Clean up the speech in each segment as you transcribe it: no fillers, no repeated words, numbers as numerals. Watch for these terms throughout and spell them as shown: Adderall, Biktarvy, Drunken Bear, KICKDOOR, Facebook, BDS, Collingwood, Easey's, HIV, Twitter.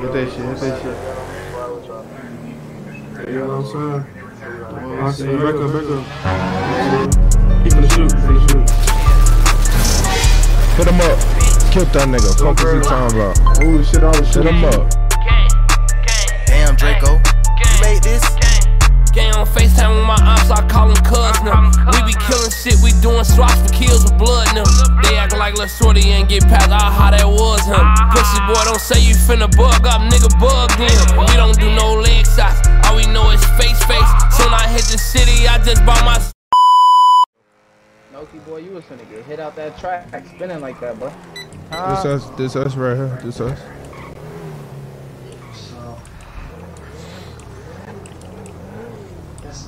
With that shit, with that shit. You know what I'm saying? I see you. Back up, back up. He finna shoot. Hit him up. Killed that nigga. Fuck what you talking about. Ooh, shit, I was shooting him up. Damn, Draco. You made this? Gang on FaceTime with my ops, I call them cuz now. We be killing shit, we doing swaps for kills with blood now. They acting like Lil Shorty ain't get past all how that was, huh? Pussy boy, don't say you finna bug up, nigga, bug them. We don't do no leg shots, all we know is face. Soon I hit the city, I just bought my. Noki boy, you was finna get hit out that track spinning like that, bro. This us right here, this us.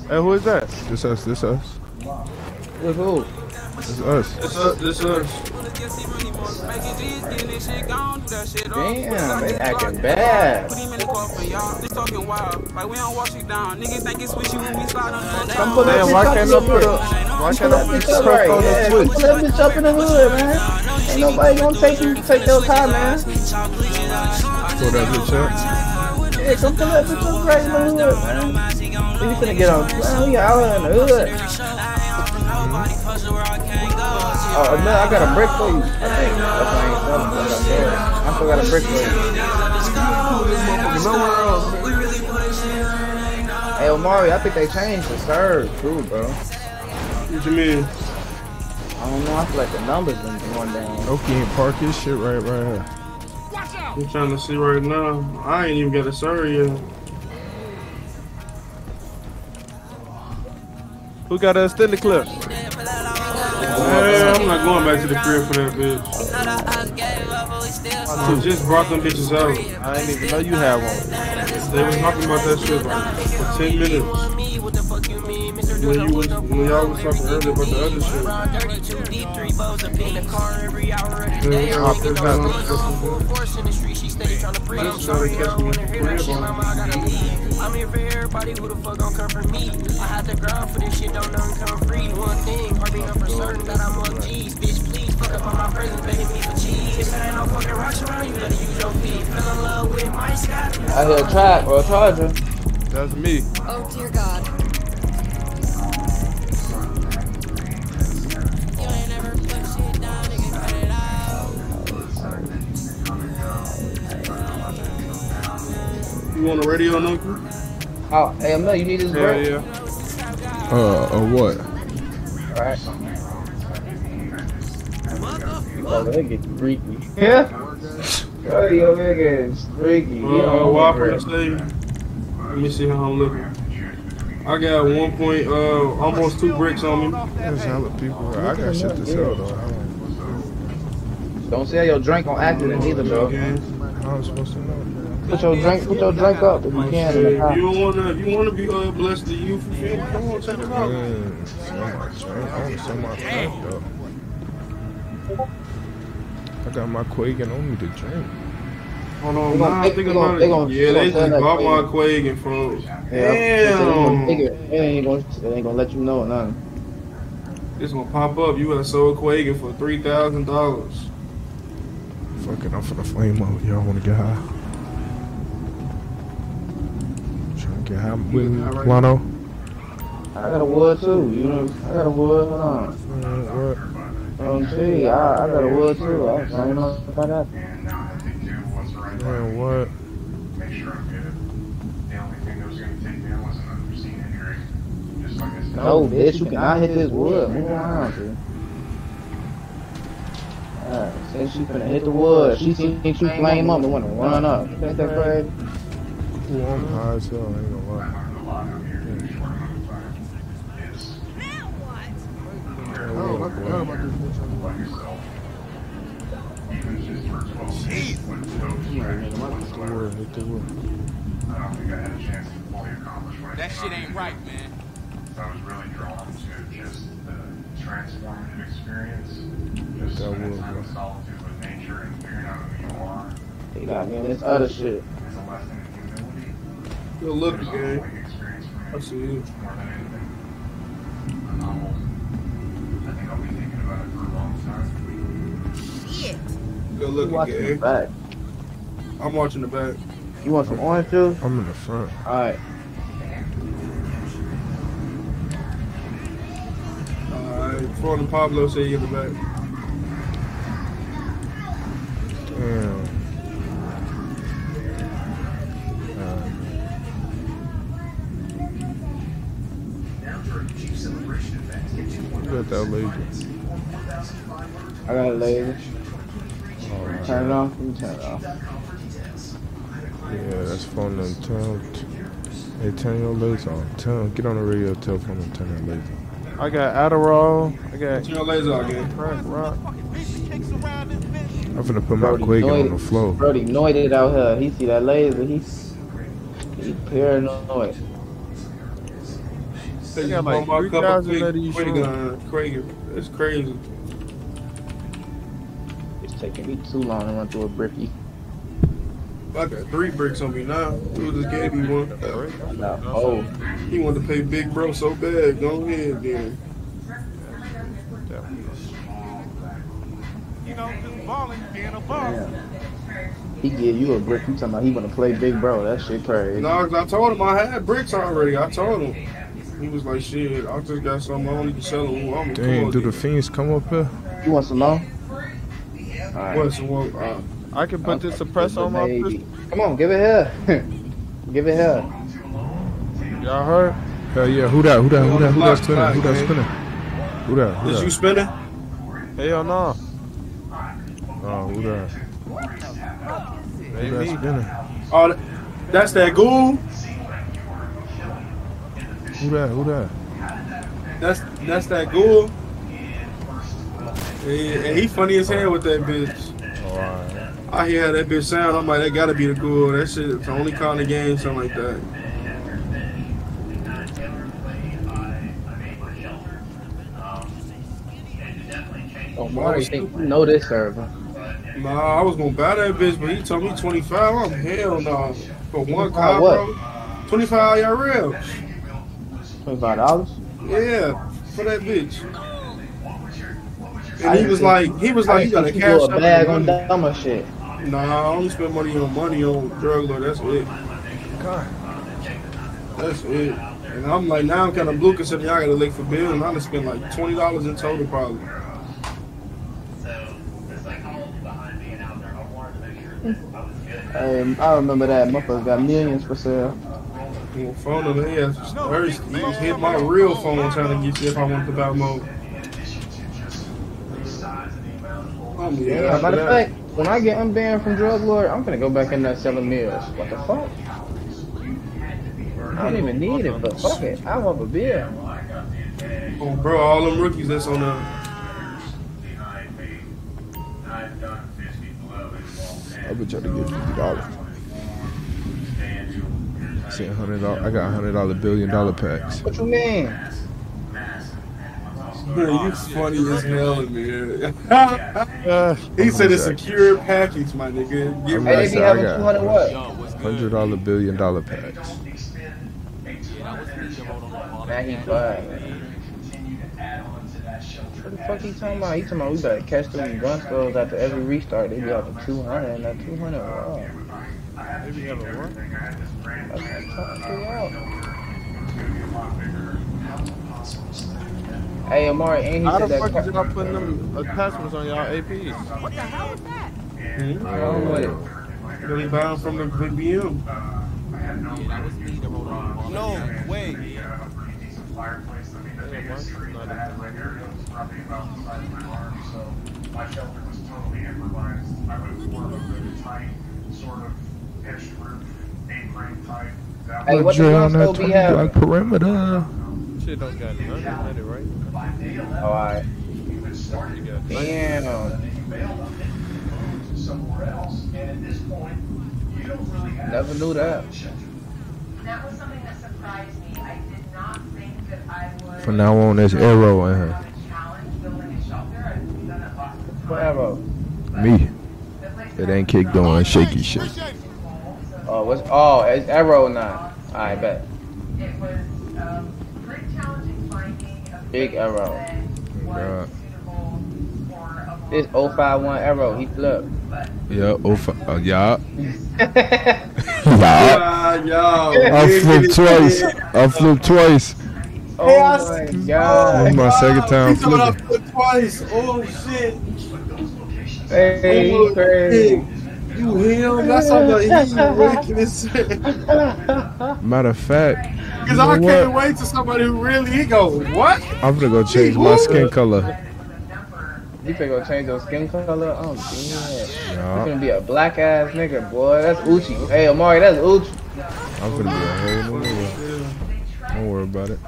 Hey, who is that? This us, this us. This who? This us. This us, this us. Damn, they acting bad. Man, why can't I put up? Why can't I put up right? Yeah, put that bitch up in the hood, man. Ain't nobody gonna take your time, man. Put that bitch up. Yeah, come put that bitch up right in the hood, man. We just gonna get on. We out in the hood. Oh, no, I got a brick for you. I think. I still got a brick for you. Hey, Omari, I think they changed the serve, too, bro. What you mean? I don't know. I feel like the numbers been going down. Okay, and park this shit right here. Watch out! I'm trying to see right now. I ain't even got a serve yet. Who got us in the clip? Yeah, I'm not going back to the crib for that bitch. I just brought them bitches out. I didn't even know you had one. They was talking about that shit for 10 minutes. When y'all was talking earlier about the other shit. I'm here for everybody who the fuck gon' come for me. I had the ground for this shit, don't nothing come free. One thing, hard enough for certain that I'm on G's. Bitch, please, fuck up on my presence, begging me for cheese. If there ain't no fucking rocks around, you better use your feet. Fell in love with my Scott. I hear a trap or a charger. That's me. Oh, dear God. You ain't never put shit down, nigga, cut it out. You on the radio, Noki? Oh, hey, Mel, you need this bread? Yeah, yeah. What? Alright. Oh, that gets freaky. Yeah? Oh, yo, that gets freaky. Let me see how I'm looking. I got 1 point, almost 2 bricks on me. There's hella people. I got shit to sell, though. Don't sell your drink on accident either, bro. I'm supposed to know. Put your drink up if you can. You wanna be blessed to you for free? Come on, check it out. I got my Quake and on me to drink. Hold on, I think about it. Yeah, they just bought my Quake and froze. Damn. They ain't gonna let you know or nothing. This gonna pop up. You gotta sell a Quake for $3,000. Fuck it, I'm finna flame out. Y'all wanna get high? Lano. I got a wood too, you know. I got a wood, hold on. I got a wood too. I don't know about that. Man, what? Make sure I'm good. The only thing that was gonna take down was an unforeseen injury. Just like I said. No, bitch, you cannot hit this wood. Move around, dude. Alright, since you finna hit the wood, she seen you flame up and wanna run up. You think that's crazy? I'm high as hell, I ain't gonna lie. That shit ain't right, man. I was really drawn to just the transformative experience. Just spending time in solitude with nature and figuring out who you are. They got me in this other shit. Good look, gang. I see you. I think I'll be thinking about it for a long time. Shit. Good look, gang. I'm watching the back. You want some orange juice? I'm in the front. Alright. Alright, Ford and Pablo say you in the back. Damn. Look at that laser. I got a laser. Right. Turn it off and turn it off. Yeah, that's phone and tell. Hey, turn your laser on. Tell, get on the radio, tell phone and turn that laser on. I got Adderall. I got. Turn your laser on again. Crack rock. I'm finna put my Quaker on the floor. Brody noited out here. He see that laser. He's paranoid. They got like 3,000 of these Quaker. That's crazy. It's taking me too long to run through a bricky. I got 3 bricks on me now. Who just gave me one? No. Oh. He wanted to pay Big Bro so bad. Go ahead, then. You know, just balling, being a ball. He gave you a brick. You talking about he want to play Big Bro? That shit crazy. No, I told him I had bricks already. I told him. He was like, shit, I just got some. I don't even sell them. Dang, do the fiends come up here? You want some more? Right. What's one? I can put this suppressor on my pistol. Come on, give it here. Give it here. Y'all heard? Hell yeah, who that spinning? Is you spinning? Hell no. Oh, who that? Who that spinning? Oh, that's that ghoul? Who that? That's that ghoul. And he funny as hell with that bitch. All right. I hear how that bitch sound. I'm like, that gotta be the ghoul. That shit is the only kind of game, something like that. Oh, why do you think you know this server? Nah, I was gonna buy that bitch, but he told me 25. I'm hell no. For one car, bro. 25 y'all real. $25? Yeah, for that bitch. And he was like, you gotta cash up a bag on dumb shit. Nah, I only spend money on drug lord. That's it. God, that's it. And I'm like, now I'm kind of blue considering I gotta lick for bill, and I done spend like $20 in total probably. I remember that motherfucker got millions for sale. My phone on the ass was thirsty. He just hit my real phone trying to get you if I wanted to buy more. Yeah, matter of fact, when I get unbanned from drug lord, I'm gonna go back in there selling meals. What the fuck? I don't even need it, but fuck it. I want a beer. Oh, bro, all them rookies that's on I've been trying to get $50. I got $100 billion packs. What you mean? Bro, you funny as hell, man. He said it's a secure package, my nigga. Get ready. Hey, I got $100 billion packs. What the fuck he talking about? He talking about we gotta catch them in gun stores after every restart. They be out to 200 and that 200. Wow. Maybe have a one. Hey, Amari, ain't he how the fuck did I put them attachments on y'all APs? What the hell is that? Mm-hmm. I don't know. Really bound from the BBM. No way. My shelter was totally improvised. I was more of a really tight sort of hey, what the hell still be having? Perimeter. Shit don't got nothing, right? Alright. Damn. Never knew that. That was something that surprised me. I did not think that I would. From now on, there's arrow in here. What arrow? Me. It ain't KICKDOOR and shaky shit. Oh, what's it's arrow now. I bet. It was pretty challenging finding a big arrow. That was suitable for a It's 051 arrow. He flipped. Yeah, 05. Yeah. I flipped twice. I flipped twice. Oh my God. This is my second time flipping. Twice. Oh shit. Hey, oh, crazy. You him? That's something that he's matter of fact. Because I can't wait to somebody who really he goes, what? I'm gonna go change my skin color. You finna go change your skin color? Oh damn. Yeah. You're gonna be a black ass nigga, boy. That's Uchi. Hey Omari, that's Uchi. I'm gonna be a whole nigga. Don't worry about it.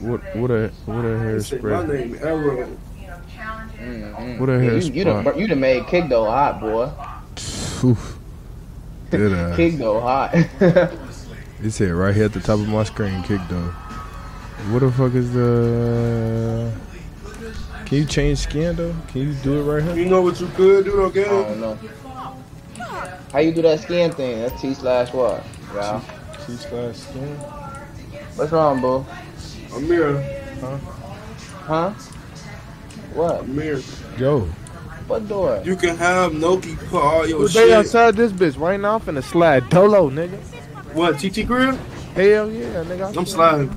What a hairspray. My name Arrow. Mm-hmm. What a hairspray. You done made KICKDOOR hot, boy. KICKDOOR hot. It's here, right here at the top of my screen, KICKDOOR. What the fuck is the... Can you change skin, though? Can you do it right here? You know what you could do, okay? I don't know. How you do that skin thing? That's T/what? Yeah. T/skin? What's wrong, boo? A mirror. Huh? Huh? What? A mirror. Yo. What door? You can have Noki put all your shit. They outside this bitch right now. I'm finna slide Dolo, nigga. What, TT Grill? Hell yeah, nigga. I'm sliding.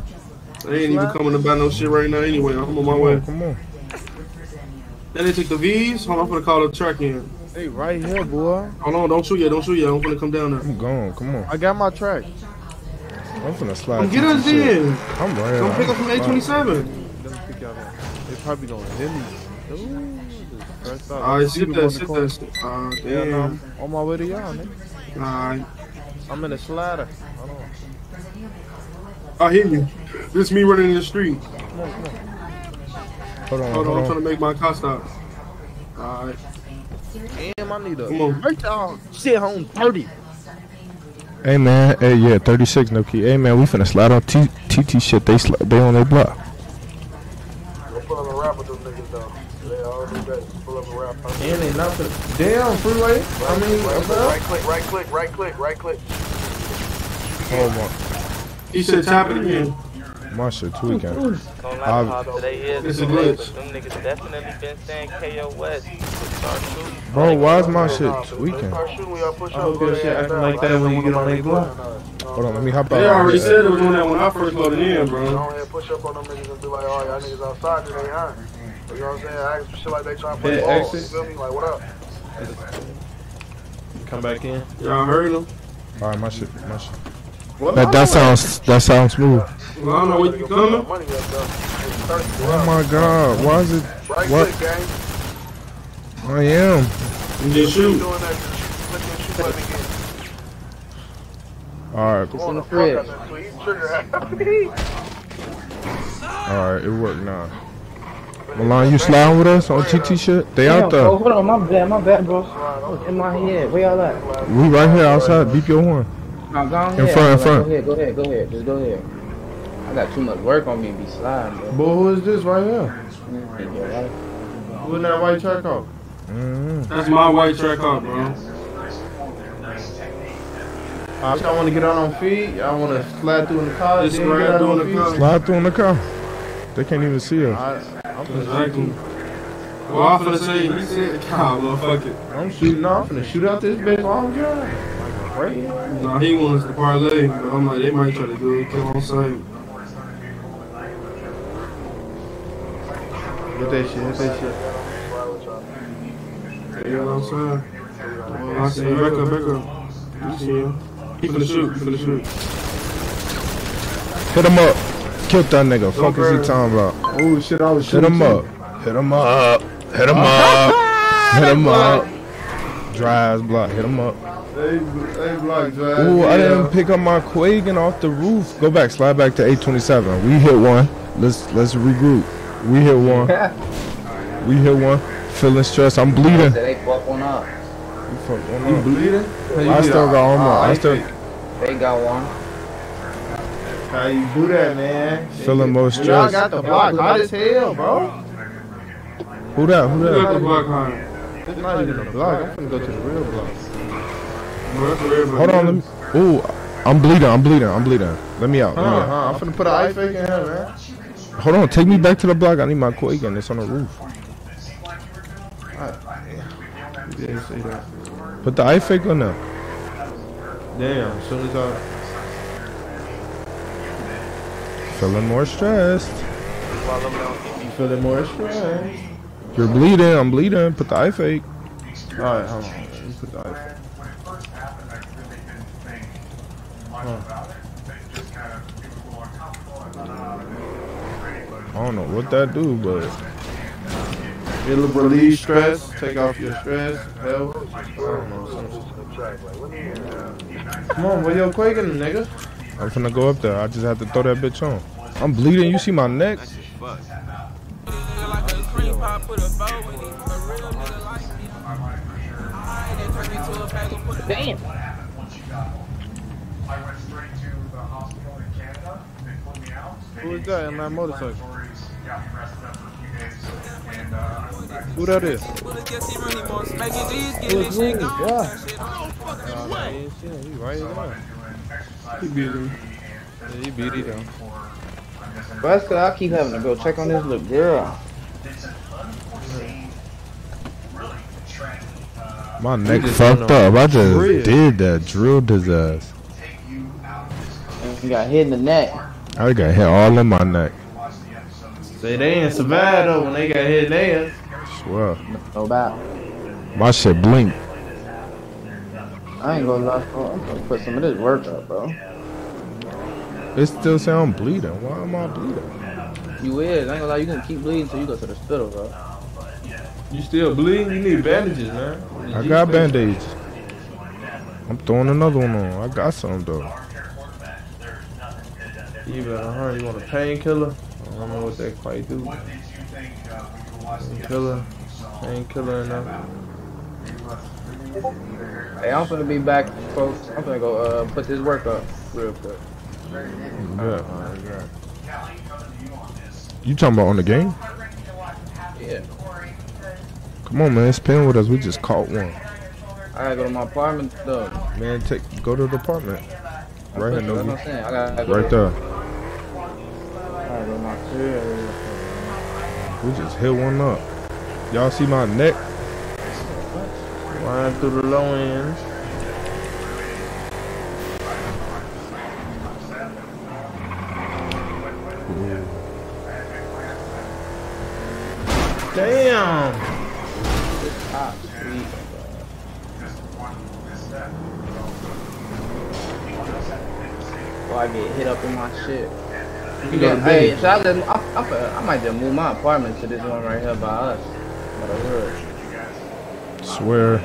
I ain't even coming to buy no shit right now anyway. I'm on my way. Come on. Then they took the V's. Hold on, I'm gonna call the track in. Hey, right here, boy. Hold on, don't shoot yet, don't shoot yet. I'm gonna come down there. I'm gone, come on. I got my track. I'm gonna slide. Get us in. I'm right. Don't pick up from 827. Let me pick y'all up. They probably gonna hit me. Alright, sit there, sit there. Yeah, no. On my way to y'all, nigga. Alright. I'm in a slider. Hold on. I hear you. This is me running in the street. Come on, come on. Hold on. I'm trying to make my car stop. Alright. Damn, I need a... Come on. Y'all shit home 30. Hey, man. Hey, yeah, 36, no key. Hey, man, we finna slide on TT shit. They on their block. Go pull up a rap with them niggas, though. They all do that. Pull up a rap. And they not the... Damn, freeway. I mean, right click. Oh, my. He said tap it again. My shit tweaking. This is glitch. Them niggas definitely been saying KO West. Bro, why is my shit tweaking? Hold on, let me hop out. They already said it was doing that when I first loaded in, bro. Go ahead, push up on them niggas and be like, oh, y'all niggas outside today, huh? You know what I'm saying? I ask for shit like they trying to play ball. You feel me? Like, what up? Come back in. Y'all heard them? Alright, my shit. Well, that sounds smooth. Well, I don't know what you coming. Oh my God, why is it? What? I am. You just shoot. All right. It's in the fridge. All right, it worked now. Milan, you sliding with us on TT shit? They out there. Oh, hold on, my bad, bro. What's in my head? Where y'all at? We right here outside. Beep your horn. No, go ahead. In front. Go ahead. Just go ahead. I got too much work on me to be sliding, bro. But who is this right here? Who in that white track off? That's my white track off, bro. Y'all want to get out on feet? Y'all want to slide through in the car? Just slide through in the car. Slide through in the car. They can't even see us. Well, I'm finna say, you said the car, motherfucker. I'm shooting off. I'm finna shoot out this bitch. I'm good. Right? Nah, he wants to parlay, but I'm like, they might try to do it. Come on, same. Hit that shit. You know what I'm saying? I see him. Back up. You see him. He finna shoot. Hit him up. Kill that nigga. Fuck is he talking about? Oh, shit, I was shooting. Hit him up. Dry ass block. Hit him up. Ooh, I didn't pick up my Quagan off the roof. Go back, slide back to 827. We hit one. Let's regroup. We hit one. Feeling stressed. I'm bleeding. You bleeding? I still got one more. They got one. How you do that, man? Feeling more stressed. I got the block hot as hell, bro. Who that? Got the block hot. It's not even a block. I'm gonna go to the real block. Hold on, let me. Ooh, I'm bleeding. Let me out. I'm finna put an ice pick in here, man. Hold on, take me back to the block. I need my Quagan. It's on the roof. You didn't say that. Put the eye fake on now. Damn, as soon as I... Feeling more stressed. You feeling more stressed? You're bleeding, I'm bleeding. Put the eye fake. Alright, hold on. Let me put the eye fake. I don't know what that do, but it'll relieve stress, take off your stress, hell. I don't know. Come on, where your Quake in, nigga? I'm finna go up there. I just have to throw that bitch on. I'm bleeding. You see my neck? Damn. I went straight to the hospital in Canada. They pulled me out. Who was that in my motorcycle? Who that is? Who's me? Yeah. He beat him. Yeah, he beat it down. That's because I keep having to go check on this little girl. My neck fucked up. I just did that. Drilled his ass. You got hit in the neck. I got hit all in my neck. Say they ain't survived though when they got hit there. Swear. No doubt. My shit blinked. I ain't gonna lie, bro. I'm gonna put some of this work up, bro. It still say I'm bleeding. Why am I bleeding? You is. I ain't gonna lie. You gonna keep bleeding till you go to the hospital, bro. You still bleeding? You need bandages, man. I got band-aids. I'm throwing another one on. I got some though. You better hurry. You want a painkiller? I don't know what that quite do. Painkiller, painkiller enough. Hey, I'm gonna be back, folks. I'm gonna go put this work up real quick. Yeah. You talking about on the game? Yeah. Come on, man. It's playing with us. We just caught one. I gotta go to my apartment, though. Man, take go to the apartment. Right here, no. Right there. We just hit one up. Y'all see my neck? Line through the low end. Ooh. Damn! Oh, I get hit up in my shit. You got hey, so I might just move my apartment to this one right here by us. By swear.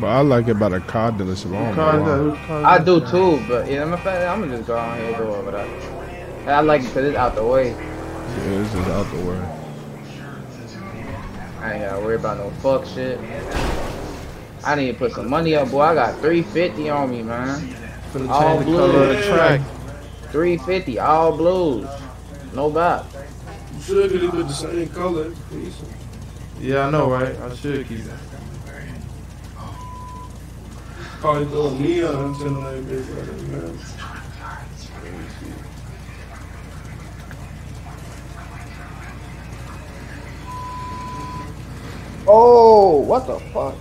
But I like it by the car dealership. I do too, but yeah, I'm gonna just go on here and go over that. I like it because it's out the way. Yeah, it's just out the way. I ain't gotta worry about no fuck shit. I need to put some money up, boy. I got $350 on me, man. All the color of the track. 350, all blues. No bop. You should get it with the same color. Yeah, I know, right? I should keep it. Probably go neon until I get ready, man. Oh, what the fuck?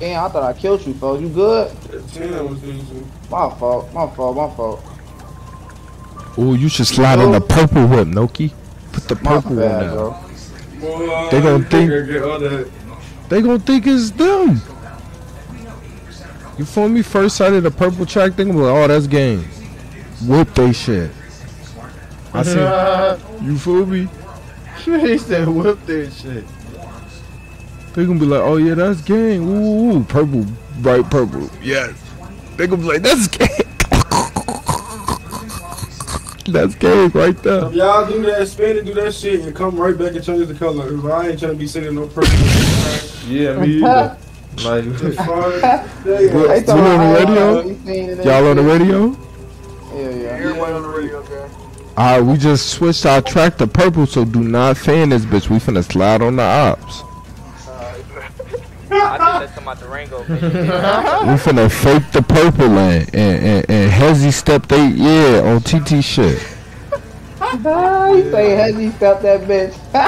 Damn, I thought I killed you, folks. You good? My fault. Oh, you should slide in the purple whip, Noki. Put the purple one out. Well, they gonna think it's them. You feel me? First side of the purple track, they gonna be like, oh, that's game. Whip they shit. I see. You feel me? She said whip they shit. They gonna be like, oh yeah, that's gang. Ooh, purple, bright purple. Yes. They gonna be like, that's gang. That's gang right there. If y'all do that, spin and do that shit, and come right back and change the color. I ain't trying to be sitting no purple. Yeah, me either. Like, y'all on the radio? Y'all on the radio? Yeah. Everybody on the radio, okay. Alright, we just switched our track to purple, so do not fan this bitch. We finna slide on the ops. I just said something about the Durango. We finna fake the purple and Hezzy step they on TT shit. He say Hezzy felt that bitch. That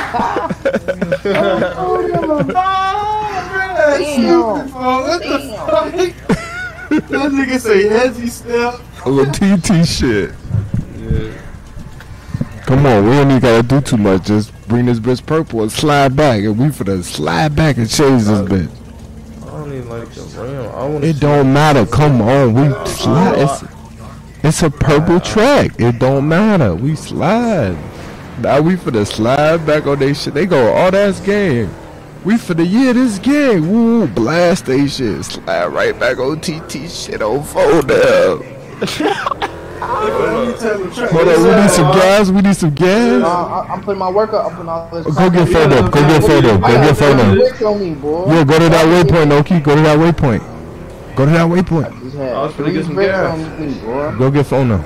nigga say Hezzy step. A little TT shit. Yeah. Come on, we don't even gotta do too much. Just bring this bitch purple and slide back, and we finna slide back and chase this bitch. I don't even like the rim. I wanna. It don't matter. Come on, we slide. It's a purple track. It don't matter. We slide. Now we finna slide back on they shit. They go, oh, that's game. We finna, yeah, this game. Woo, blast they shit. Slide right back on TT shit on phone down. Hold on, we need some gas. We need some gas. I'm putting my work up. I'm putting all this. Go get phone up. Go get phone up. Go get phone up. Yeah, go to that waypoint, Oki. Go to that waypoint. Go to that waypoint. I was gonna get some gas. Go get phone now.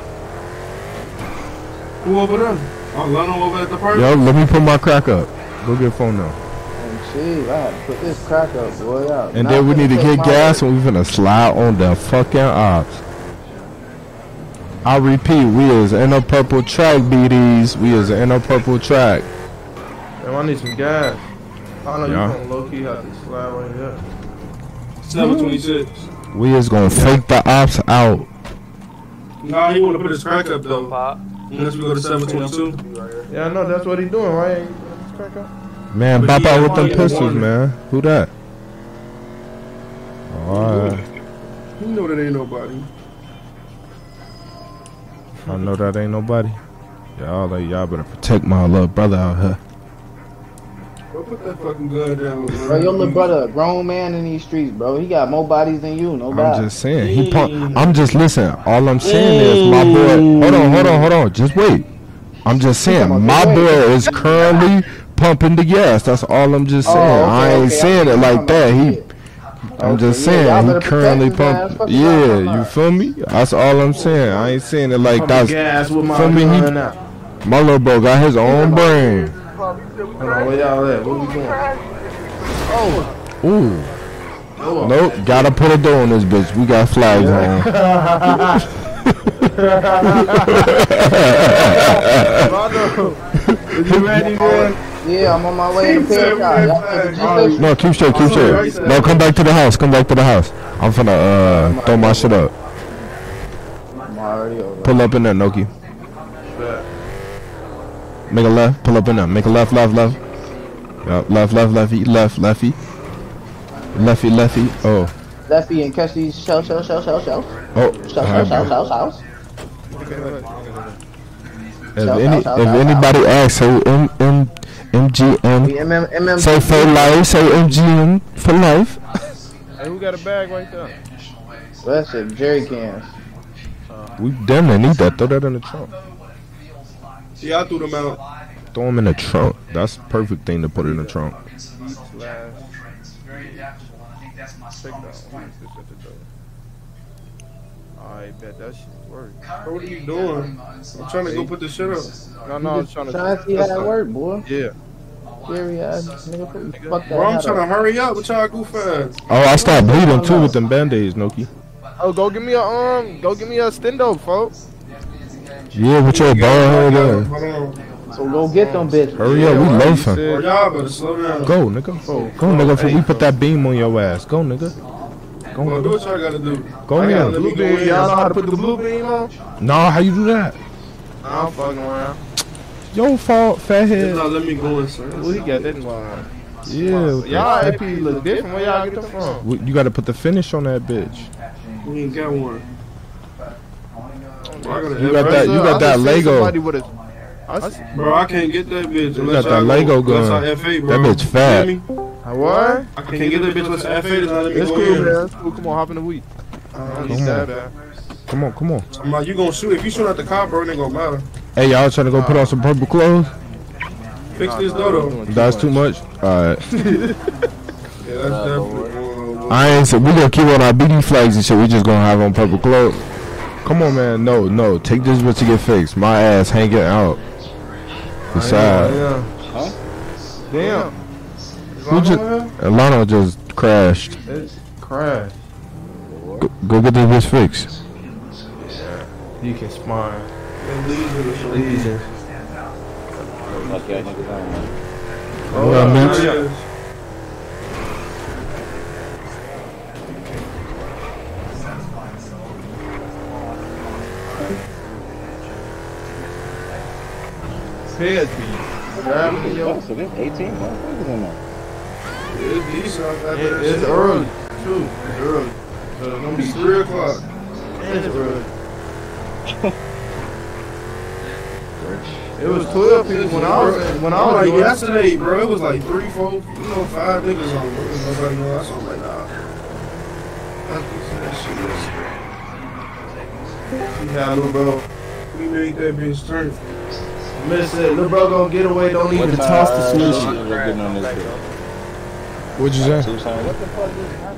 Who over there? I'm Leno over at the park. Yo, let me put my crack up. Go get phone now. And shit, I had to put this crack up, boy. Out. And then we need to get gas and we're gonna slide on the fucking ops. I repeat, we is in a purple track, BDs. We is in a purple track. Yo, I need some gas. I know you're gonna low key have to slide right here. 726. We is gonna fake the ops out. Nah, he wanna put his crack up though. Unless we go to 722. Yeah, I know that's what he doing, right? His crack up. Man, bop out with them pistols, man. Who that? Alright. You know that ain't nobody. I know that ain't nobody. Y'all like y'all better protect my little brother out here. Put that fucking gun down, bro. Your little brother, a grown man in these streets, bro. He got more bodies than you, no doubt. I'm just saying. He I'm just listening. All I'm saying is my boy. Hold on, hold on, hold on. Just wait. I'm just saying my boy is currently pumping the gas. That's all I'm just saying. Oh, okay, I ain't saying it like that. I'm just saying he currently pumping. Yeah, you feel me? That's all I'm saying. I ain't saying it like that. Feel me? My little bro got his own brain. Where y'all at? Where we going? Oh. Ooh. Nope. Gotta put a door on this bitch. We got flags on. You ready, man? Yeah, I'm on my way to pick up. No, keep straight, keep straight. No, come back to the house. Come back to the house. I'm finna throw my shit up. Pull up in there, Noki. Make a left, pull up in there. Make a left, left, left. Yep, left, left, lefty, left, lefty. Lefty, lefty, oh. Lefty and catch these shells. Oh, shells. If anybody asks, say MGM. Say for life, say MGM for life. Hey, who got a bag right there? Well, that's it, jerry cans. We damn near need that. Throw that in the trunk. See, I threw them out. Throw them in the trunk. That's the perfect thing to put in the trunk. I bet that shit work. What are you doing? I'm trying to go put this shit up. No, I'm trying to. Trying to see how that work, boy. Yeah. Bro, I'm trying to hurry up. What y'all goof ass? Oh, I start bleeding too with them band-aids, Noki. Oh, go give me a stendo, folks. Yeah, with your bald head. So go get them bitches. Hurry up, we love him. Go, nigga. Go, nigga. We put that beam on your ass. Go, nigga. Go, nigga. Do what y'all gotta do. Go, nigga. Y'all know how to put the blue beam on? Nah, how you do that? I don't fucking around. Yo, fathead. No, let me go inside. Well, he got that in mind. Yeah. Y'all AP look different. Where y'all get them from? You gotta put the finish on that bitch. We ain't got one. You got that Lego. Bro, I can't get that bitch. You got that Lego gun. That bitch fat. What? I can't get that bitch unless I FA. It's cool, man. Come on, hop in the weed. Come on, come on. I'm like, you gonna shoot. If you shoot at the cop, bro, it ain't gonna matter. Hey, y'all trying to go put on some purple clothes? Fix this though. That's too much? Alright. Yeah, that's definitely. I ain't said we gonna keep on our BD flags and shit. We just gonna have on purple clothes. Come on, man. No, no. Take this bitch to get fixed. My ass hanging out. Besides. Huh? Damn. Alana just crashed. It crashed. Go get this bitch fixed. You can smile. Leave her. Okay. Well, Head piece. Grab me, yo. So there's 18 motherfuckers in there. It's early, too. It's early. So it's gonna be 3 o'clock. It's early. It was 12 people when I was like yesterday, bro. It was like 3, 4, 5 niggas on. Nobody knew. I was like, nah. That's what that shit is. See, bro. We made that bitch turn. Listen, little bro gonna get away, don't even toss the solution. What'd you say?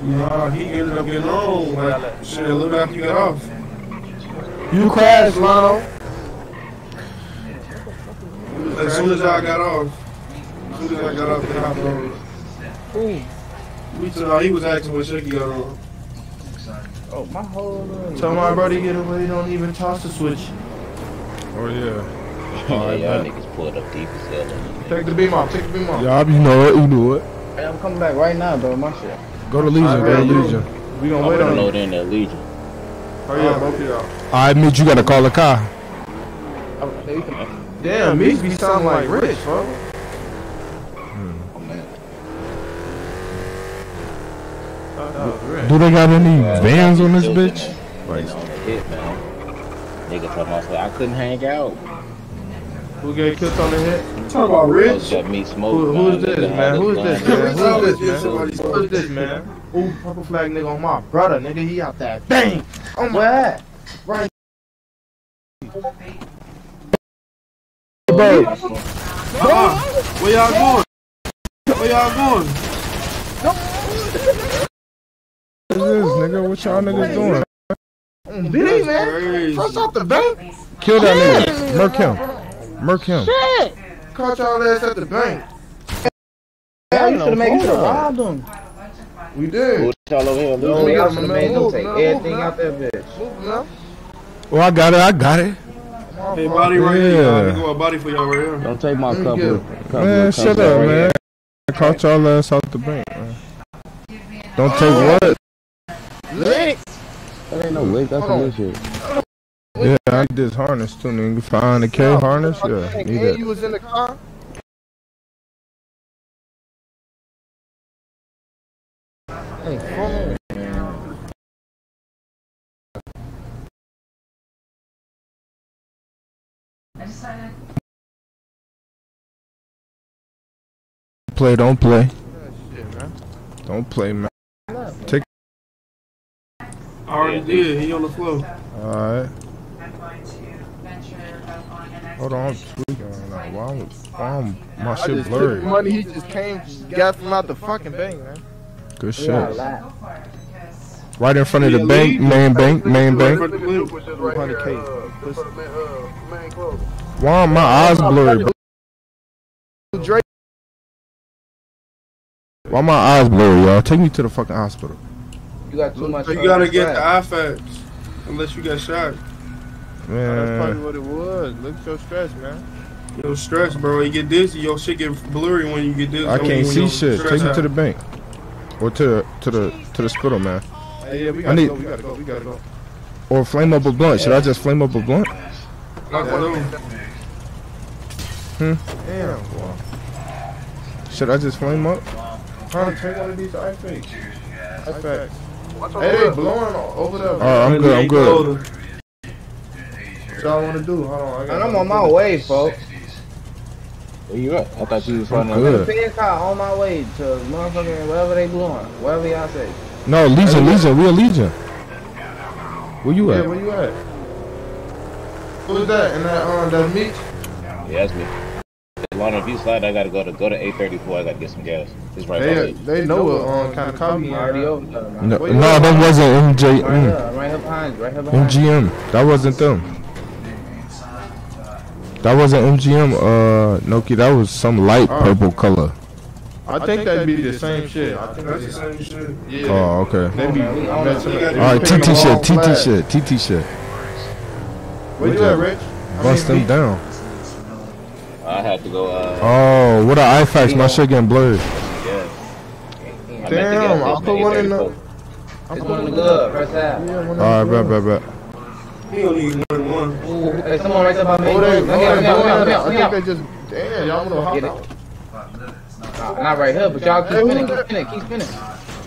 Nah, he ended up getting on. Like, shit, a little after you got off. You crashed, Lano. As soon as I got off, they hopped on. He was asking what shit he got on. Oh, my whole life. Tell my brother get away, don't even toss the switch. Oh, yeah. Yeah, y'all niggas pulled up deep as hell. Take the beam off, Y'all know it, you do it. Hey, I'm coming back right now, bro, my shit. Go to Legion, We gonna wait on you. I'm gonna load in that Legion. Hurry up, both of y'all. Alright, Mitch, you gotta call a car. Damn, Mitch be sounding like Rich, bro. Oh, man. Do they got any vans on this bitch? Right. Nigga talking about, I couldn't hang out. Who get killed on the head? Talk about Rich. Who's this, man? Who's this, man? Ooh, purple flag nigga on my brother, nigga. He out there. Bang! On my ass. Right. Bro. Where y'all going? What is this, nigga? What y'all niggas doing? Diddy, man. Fresh out the bank. Kill that nigga. Murk him. Shit! Caught y'all ass at the bank. Yeah, you should have made robbed them. We did. Y'all over here. I should have made them take everything out that bitch. Well, I got it. Hey, body right here. I can go a body for y'all right here. Don't take my cup. Man, shut up, man. I caught y'all ass out the bank, man. Don't take what? Licks! That ain't no lick. That's some shit. Yeah, I need this harness too, nigga. 500K harness, yeah. Need it. You was in the car? Hey, play, don't play. Don't play, man. Take. I already did. He on the floor. Alright. Hold on, I'm tweaking right now. Why my shit blurry? Money, he just came, got from out the fucking bank, man. Good shit. Right in front of the bank, main bank. 200K. Why are my eyes blurry, bro? Why my eyes blurry, y'all? Take me to the fucking hospital. You got too much. You gotta get the eye facts, unless you got shot. Man. That's probably what it was. Look at your stress, man. Your stress, bro. You get dizzy. Your shit get blurry when you get dizzy. I can't see shit. Take me to the bank or to the spittle, man. Hey, yeah, we gotta go. Or flame up a blunt. Should I just flame up a blunt? Damn. Should I just flame up? Huh? Take one of these ice fakes. Hey, blowing over there. Alright, I'm good. Y'all want to do? Hold on, and I'm on my way, folks. Where you at? I thought you was running. I'm good. On my way to motherfucking wherever they blowing, wherever y'all say. No, Legion, real Legion. Where you at? Who's that? And that meat? Yeah, that's me. Lana, if you slide, I gotta go to 834. I gotta get some gas. It's right there. They know it. Kind of copy already over. No, that wasn't MJM. Right here behind you. MGM. That wasn't them. That wasn't MGM, Noki. That was some light purple color. I think that'd be the same shit. I think that's the same shit. Yeah. Oh, okay. Alright, TT shit. Where you at, Rich? Bust them down. I had to go. Oh, what are IFAX? My shit getting blurred. Yeah. Damn, Uncle went in the. It's going to the good, first half. Alright, bro. He only need 1-1. Ooh, hey, someone right there by me. Oh, they just. Damn, y'all know how to. Not right here, but y'all keep spinning, keep spinning, keep spinning.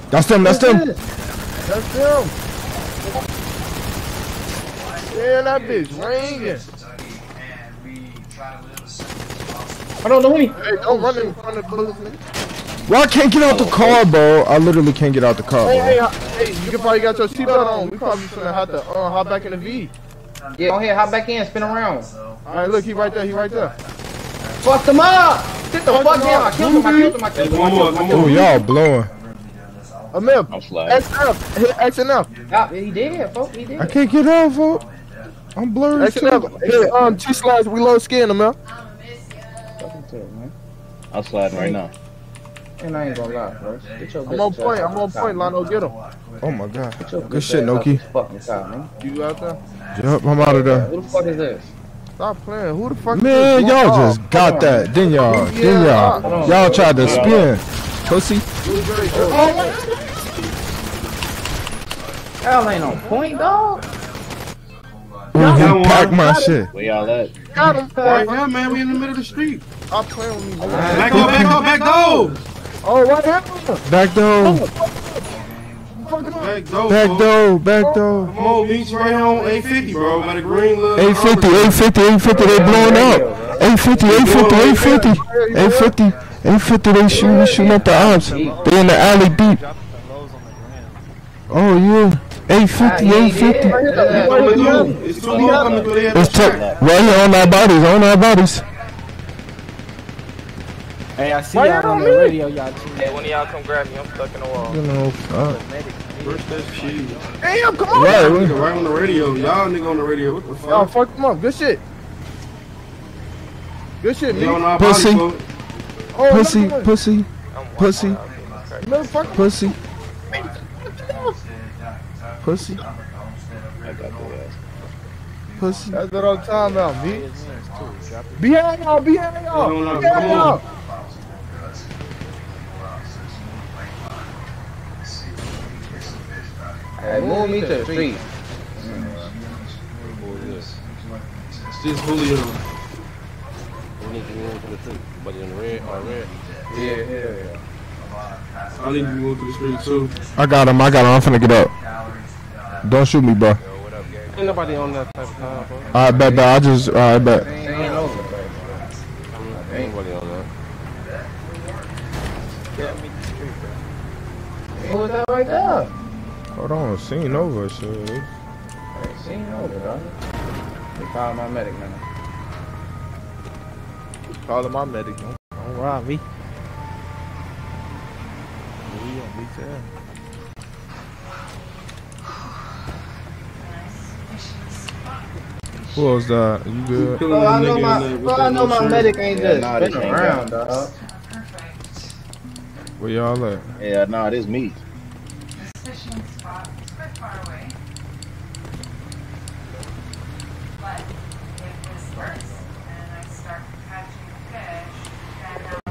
That's them, that's them. That's them. Yeah, that bitch ringing. I don't know any. Hey, don't run in front of the blues, nigga. Well, I can't get out the car, bro. I literally can't get out the car. Hey, bro. Hey, you can probably got your seatbelt on. We probably finna have to hop back in the V. Yeah, go ahead, hop back in, spin around. All right, look, he right there, he right there. Fuck him up! Get the fuck down! I killed him, I killed him, I killed him. Oh, y'all blowing. Amir, XF, hit XNF. Yeah, he did, folks, he did. I can't get out, folks. I'm blurry. Hey, two slides, we low skin, Amir. I'm sliding right now. And I ain't gonna lie, bro. I'm on point. I'm on point. Lano, get him. Oh my god. Good shit, Noki. You out there? Yep, I'm out of there. Who the fuck is this? Stop playing. Who the fuck? Man, y'all just got that. Then y'all. Then y'all. Y'all tried to spin. Pussy. Y'all ain't on point, dog. You packed my shit. Where y'all at? Got him. Right here, man. We in the middle of the street. I'll play with me. Back up, back up, back doors! Oh, what happened? Back door. Back door. Back door, back door. Come on, beach right on 850, bro. By the green little 850, 850, 850, they blowing up. 850, 850, 850. 850, 850, they shooting up the ops. They in the alley deep. Oh, yeah. 850, 850. It's 2 o'clock. Right here on our bodies, on our bodies. Hey, I see y'all on the radio, y'all. Hey, one of y'all come grab me. I'm stuck in the wall. You know, fuck. First, that's cheese. Damn, come on. Right, nigga, right on the radio. Y'all nigga on the radio. What the fuck? Y'all fuck them up. Good shit. Good shit, nigga. Pussy. Pussy. Pussy. Pussy. Pussy. Pussy. Pussy. That's what I'm talking about, B. Behind y'all. Behind y'all. Behind y'all. Hey, move me to the street. This Julio. We need to move to the street. But in red or red. Yeah. I need to move to the street too. I got him. I got him. I'm finna get up. Don't shoot me, bro. Ain't nobody on that type of time, bro. All right, bet, bet. All right, bet. Ain't nobody on that. Get me to the street, bro. Who was that right there? Hold on, scene over, shit. Hey, scene over, dog. They calling my medic, man. Calling my medic. Don't rob me. Yeah, me too. Who else died? You good? Well, I know my medic ain't just spinning around, dog. Where y'all at? Yeah, nah, this me.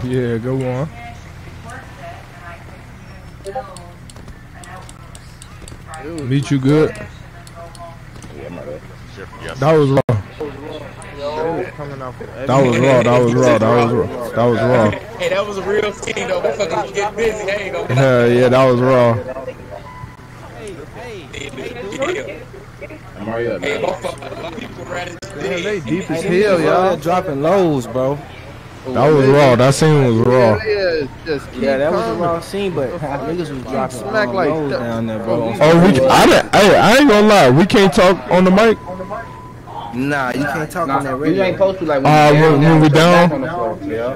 Yeah, go on. Meet you good. That was raw. That was raw. Hey, that was a real scene though. We fucking get busy. Hey, go. Yeah, that was raw. Hey. Mario, hey, they deep as hell, y'all. Dropping lows, bro. That was raw. That scene was raw. Yeah, that was a raw scene, but niggas was dropping smack like lows down there, bro. Oh, I ain't gonna lie. We can't talk on the mic. Nah, you can't talk on that radio. You ain't supposed to like when we down.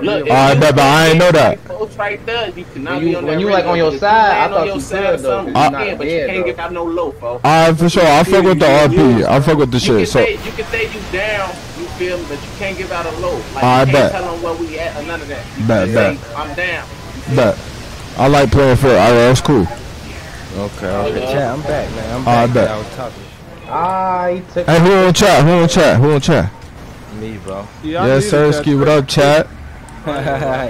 Look, but I ain't know that. When you like on your side, I thought you said though. But you can't get out no low, folks. For sure. I fuck with the RP. I fuck with the shit. So you can say you down. Feel, but you can't give out a low. Like, I bet. Tell them where we at or none of that. Bet. I'm down. Bet. I like playing fair. All right, that's cool. Okay. Yeah, I'm back, man. I'm back. I bet. Hey, who on chat? me, bro. Yes, sir. Ski, what up, chat? Hey,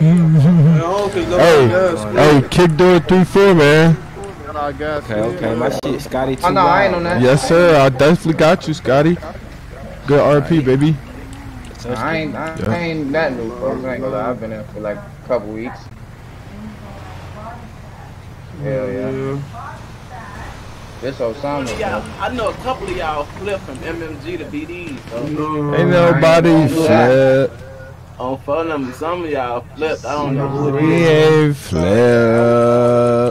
KICKDOOR 3-4, man. Okay, okay, my shit, Scotty. Oh, no, I ain't on that. Yes, sir. I definitely got you, Scotty. Good RP, baby. I ain't that new, bro. I've been in for like a couple weeks. Hell yeah. This Osama. I know a couple of y'all flip from MMG to BDs. So. Ain't nobody flip. On phone number, some of y'all flipped. I don't know who it is. We ain't flip.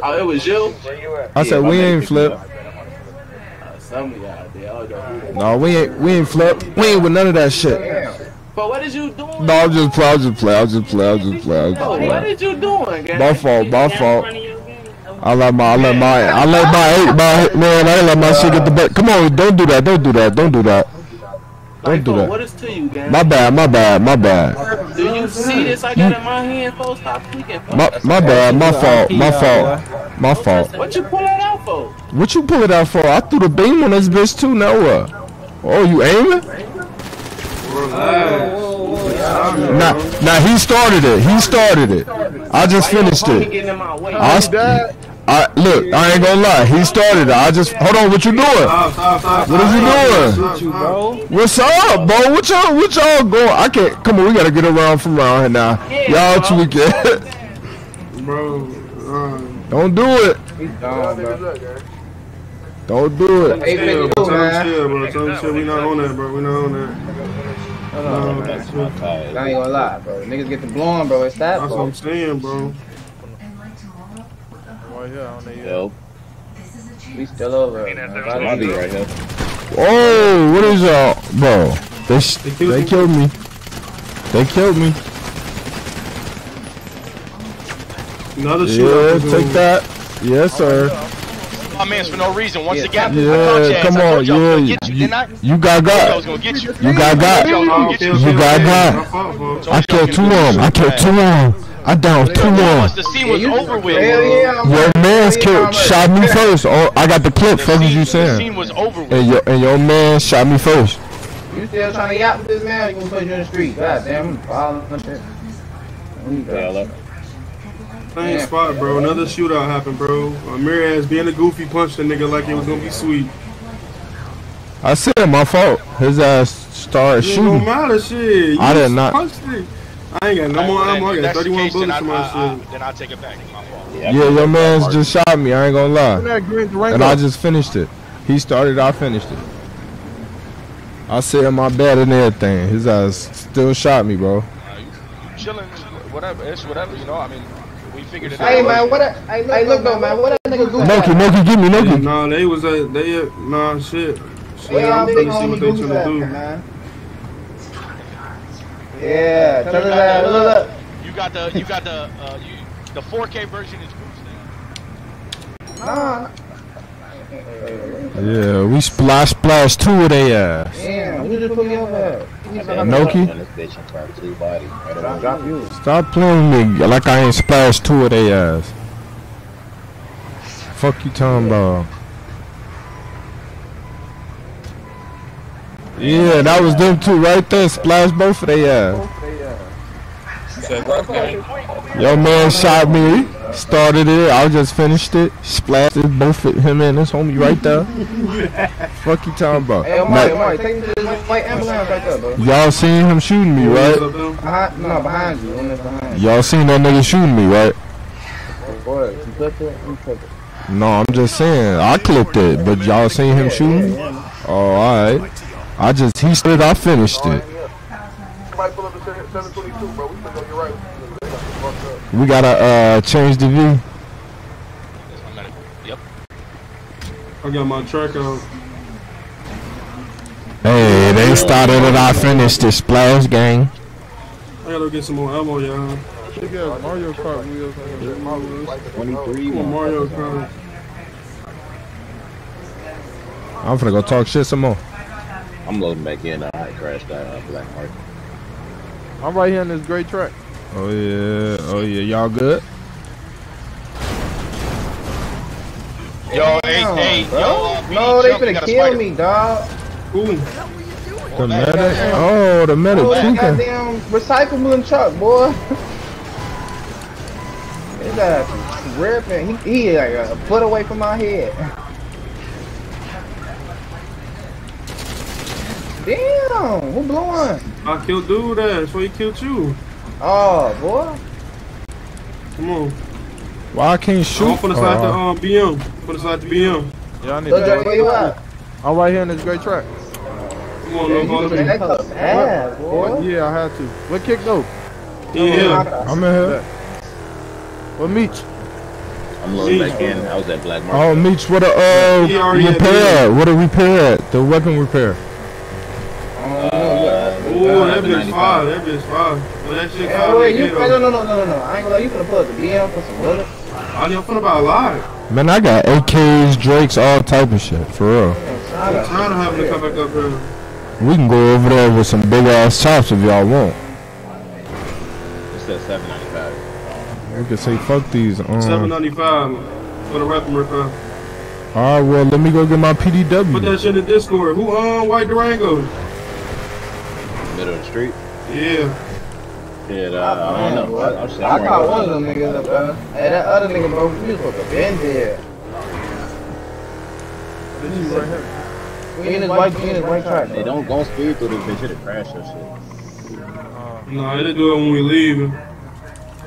Oh, it was you? I said we ain't flip. Some of y'all did. I don't know who it is. No, we ain't flip. We ain't with none of that shit. Damn. But what did you doing? No, I'm just playing. What did you doing, guys? My fault. My fault. I let my shit get the back. Come on, don't do that, don't do that. What is to you, gang? My bad. Do you see this I got in my hand, folks? Stop tweaking, folks. My fault. What you pull it out for? I threw the beam on this bitch too, Noah. Oh, you aiming? Nah, he started it. I just finished it. Look, I ain't gonna lie. He started it. I just hold on. What you doing? What is you doing? What's up, bro? What y'all going? I can't. Come on, we gotta get around from around here now. Y'all tweaking, bro. Don't do it. Don't do it. Chill, bro. We not on that, bro. No, that's my tired. I ain't gonna lie, bro. Niggas get the blowing, bro. It's that, bro. That's what I'm saying, bro. Yo. We still over. I'll be right here. Oh, what is y'all, bro? They killed me. Another shooter. Yeah, take that. Yes, sir. My man's for no reason. Once again, yeah, come on, yeah. You got God. I killed too long. I downed too long. Your man's killed. Shot me first. Oh, I got the clip. Fuck is you saying? And your man shot me first. You still trying to yap with this man? He gonna put you in the street. God damn. Same spot, bro. Another shootout happened, bro. Ramirez being a goofy punched the nigga like it was gonna be sweet. I said my fault. His ass started shooting. No matter shit. You I did not. It. I ain't got no more ammo. I got 31 bullets in my shit. Then I take it back. My fault. Yeah, your man's just shot me. I ain't gonna lie. And I just finished it. He started. I finished it. I said my bad and everything. His ass still shot me, bro. You chilling? Whatever. It's whatever. You know. I mean. Hey man, what? Hey, look though, man, what that nigga goofy? Noki, give me Noki. Nah, they was a, they nah shit. I'm trying to see what they trying to do. Man. Yeah, tell us that. Look. You got the 4K version is goofy. Nah. Yeah, we splash two of they ass. Yeah, who just put me over there? Noki? Stop playing with me like I ain't splashed two of they ass. Fuck you talking about. Yeah, that was them two right there. Splash both of they ass. Yo man shot me. Started it, I just finished it, splashed it, both him and his homie right there. Fuck you talking about. Hey, Omari, take me to this white ambulance right there, bro. Y'all seen him shooting me, right? No, behind you. Y'all seen that nigga shooting me, right? No, I'm just saying, I clipped it, but y'all seen him shooting me? Oh, alright. He stood, I finished it. We gotta change the view. Yep. I got my track out. Hey, they started it. I finished the splash gang. I gotta get some more ammo, y'all. She got Mario Kart wheels. Mario Kart. I'm finna go talk shit some more. I'm loading back in. I crashed that black market. I'm right here in this great track. Oh yeah, y'all good? Yo, hey, yo. No, they finna kill me, dog. Ooh. The medic? Oh, the medic. Oh, that goddamn recycling truck, boy. It's a ripping. He like a foot away from my head. Damn, who blowing? I killed dude ass before he killed you. Oh, boy. Come on. Why I can't shoot? I'm finna slide the BM. Finna slide the BM. Yeah, I need to. I'm right here in this great track. Come on, yeah, I had to. What kick though? Yeah. I'm in here. What Meech? I'm loading back in. I was at Black Market. Oh, Meech, what a repair. What a repair. The weapon repair. Oh, that bitch fire. That bitch fire. When that shit comes, no. I ain't gonna lie. You finna put the BM for some bullets. I don't finna buy a lot. Man, I got AKs, Drakes, all type of shit. For real. I'm trying to have to come back up here. We can go over there with some big ass chops if y'all want. It's that 795. We can say fuck these. 795 for the weapon repair. Alright, well, let me go get my PDW. Put that shit in the Discord. Who on White Durango? Middle of the street? Yeah. Yeah, I don't know. I caught one of them niggas up there. Hey, that other nigga, bro, we was supposed to bend there. We in his white track. They don't go speed through this bitch. It'll crash that shit. Nah, it'll do it when we leave.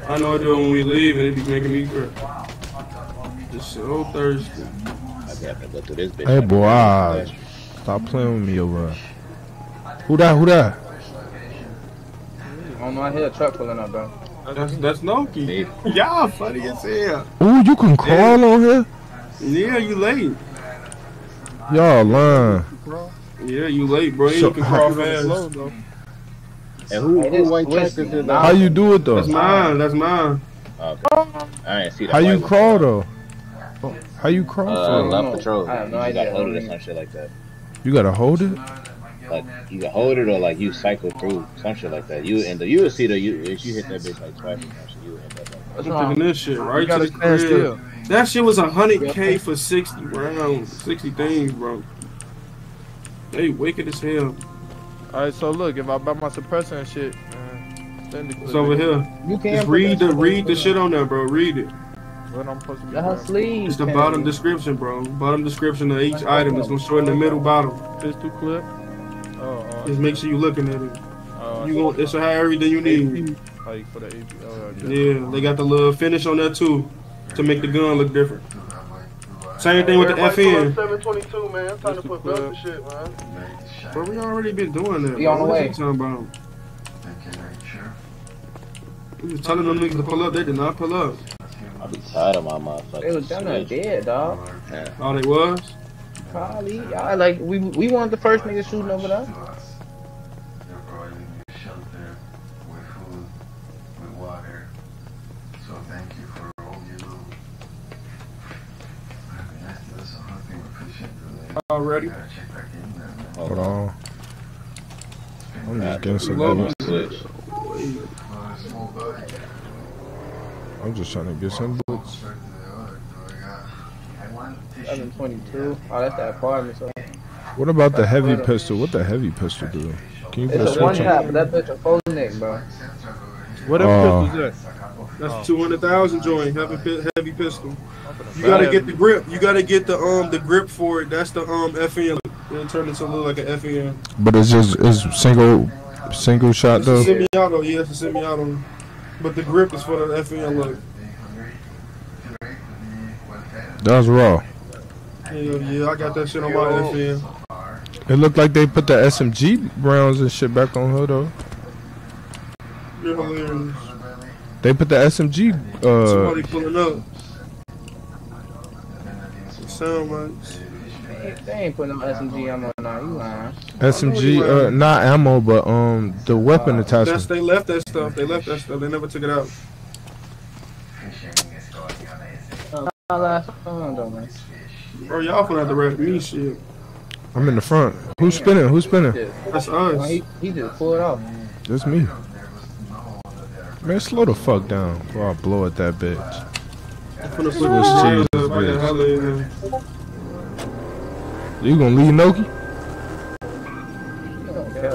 I know it'll do it when we leave, and it'll be making me cry. Just so thirsty. I got to go through this bitch. Hey, boy, stop playing with me over here. Who that? On my head, truck pulling up, bro. That's Noki. Y'all funny as hell. Ooh, you can crawl on here? Yeah, you late. Y'all lying. Yeah, you late, bro. You can crawl fast. And who white track is it? How you do it, though? That's mine. I ain't see that. How you crawl, though? How you crawl? Left patrol. I have no idea. You gotta hold it or some shit like that. You gotta hold it? Like, you can hold it or, like, you cycle through some shit like that. You will see that if you hit that bitch, like, twice, you will hit that bitch. I'm taking this shit, right? You gotta stand still. That shit was 100K for 60 rounds, 60 things, bro. They wicked as hell. Alright, so look, if I buy my suppressor and shit, it's over here. You can't just read the shit on there, bro. Read it. What I'm supposed to be doing. It's the bottom description, bro. Bottom description of each item. It's gonna show in the middle bottom. It's too clear. Just make sure you looking at it. It's gonna have everything you need. Like for the APL. Yeah, they got the little finish on there too. To make the gun look different. Same thing with the FN. 722, man. I'm trying to put belts and shit, man. But we already been doing that. We on the way. We was telling them niggas to pull up. They did not pull up. I be tired of my motherfuckers. They was done dead, dog. Oh, they was? Probably. Y'all like we weren't the first niggas shooting over there. Already. Hold on. I'm just getting some bullets. I'm just trying to get some bullets. 722. Oh, that's that apartment. So. What about the heavy pistol? What the heavy pistol do? Can you put a switch on? That bitch a full neck, bro. What pistol's that? That's 200,000 joint heavy pistol. You gotta get the grip. You gotta get the grip for it. That's the FN. It'll turn into like an FN. But it's just single shot though. It's a semi-auto, yeah, it's a semi-auto. But the grip is for the FN look. That's raw. Yeah, I got that shit on my FN. It looked like they put the SMG rounds and shit back on her though. You're hilarious. They put the SMG. Somebody pulling up. Sound like they ain't putting no SMG ammo now. You lying? SMG, not ammo, but the weapon attachment. They left that stuff. They never took it out. Bro, y'all gonna have to wrap me shit. I'm in the front. Who's spinning? That's us. He just pulled off. That's me. Man, slow the fuck down before I blow at that bitch. You gonna leave Noki?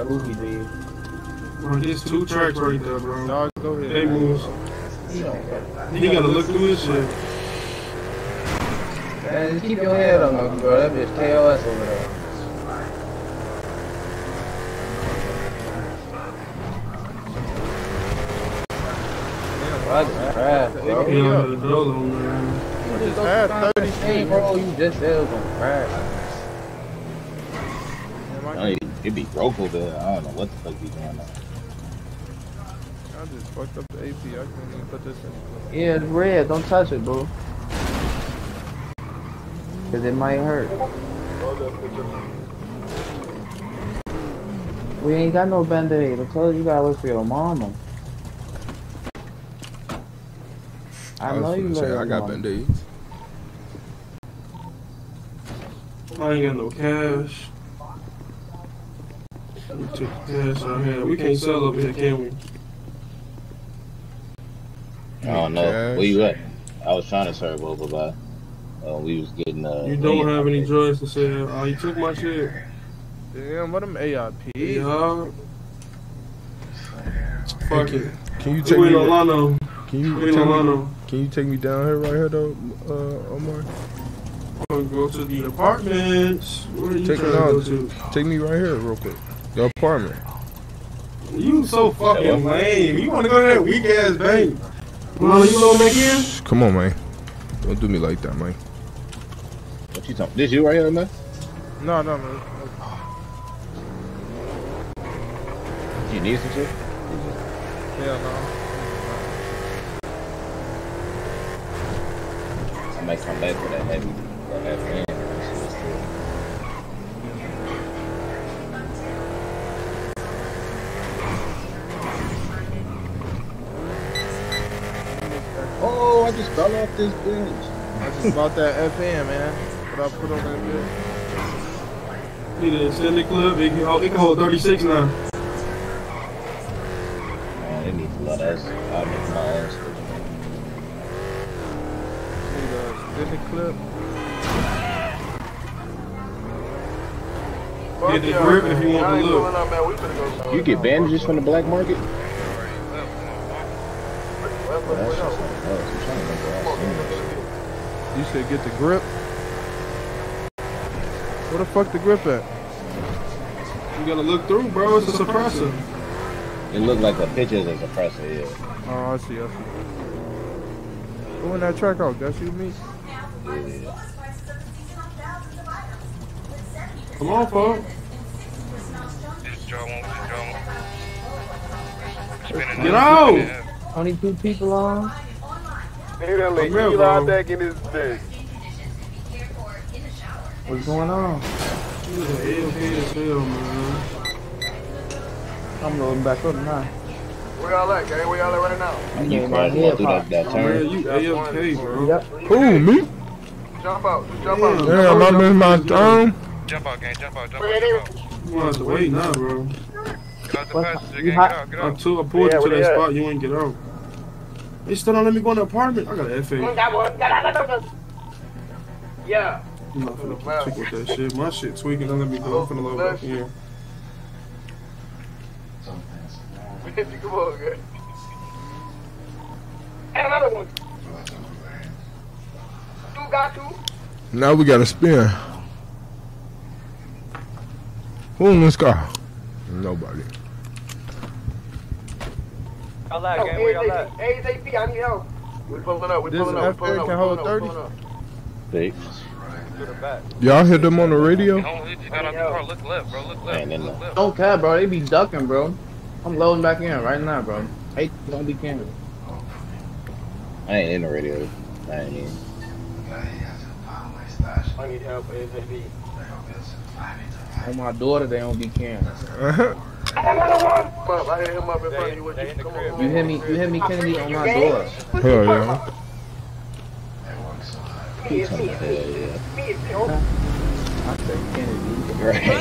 that Luffy did. Bro, there's two tracks right there, bro. Dog, go ahead. They moves. You gotta look through this shit. Man, just keep your head on, Luffy, bro. That bitch KOS over there. It be broke over there. I don't know what the fuck be going on. I just fucked up the AP. I couldn't even put this in. Yeah, it's red. Don't touch it, bro. Cause it might hurt. We ain't got no band-aid. I told you, you gotta look for your mama. I know you say I got band-aids. I ain't got no cash. We took the cash out here. We can't sell up here, can we? I don't know. Cash. Where you at? I was trying to serve over by. We was getting. You don't have any drugs to sell. Oh, you took my shit. Damn, what them AIPs? Yeah. Fuck it. Can you take me? Can you take me down here right here though, Omar? I'm gonna go to the apartments. Where are you trying to go to? Take me right here real quick. The apartment. You so fucking lame. You wanna go to that weak ass bank? Well, you little nigga. Come on, man. Don't do me like that, man. What you talking? This you right here, man? No, no, man. You need some shit? Yeah, no. I might come back with that heavy hand. Oh, I just fell off this bitch. I just bought that FM, man. What I put on that bitch. Need a Cindy Club. It can hold 36 now. Man, it needs a lot of ass. I'll make my ass. Get the clip. Get the grip if you want to look. You get bandages from the black market? You said get the grip? Where the fuck the grip at? You gotta look through, bro. It's a suppressor. It look like the picture's a suppressor, yeah. Oh, I see, I see. Who in that track out? That's you, me? Yeah. Come on, folks. Get out! 22 people on. What's going on? I'm loading back up now. Where y'all at, gang? Where y'all at right now? I'm getting my head through that turn. You AFK, bro. Yep. Who, me? Jump out, just jump out. Damn, I missed my turn. Jump out, gang, jump out, jump out. You want to wait now, bro. Get out the passenger, gang, get out, get out. Until I pulled you to that spot, you ain't get out. They still don't let me go in the apartment. I got an FA. Yeah. I'm not finna tweak with that shit. My shit tweaking, don't let me go. I'm finna load back here. Come on, good. And another one. Two got two. Now we got a spin. Who in this car? Nobody. I like it. ASAP, I need help. We're pulling up. We're pulling up. We're pulling up. We're pulling up. Thanks. Y'all hit them on the radio? Look left, bro. Look left. Don't care, bro. They be ducking, bro. I'm loading back in right now, bro. Hey, don't be candid. I ain't in the radio. I ain't in. I need help, ASAP. And my daughter, they don't be candid. I hit him up in front of you. You hit me, Kennedy, on my door. Hell yeah. He's on the head, yeah. I said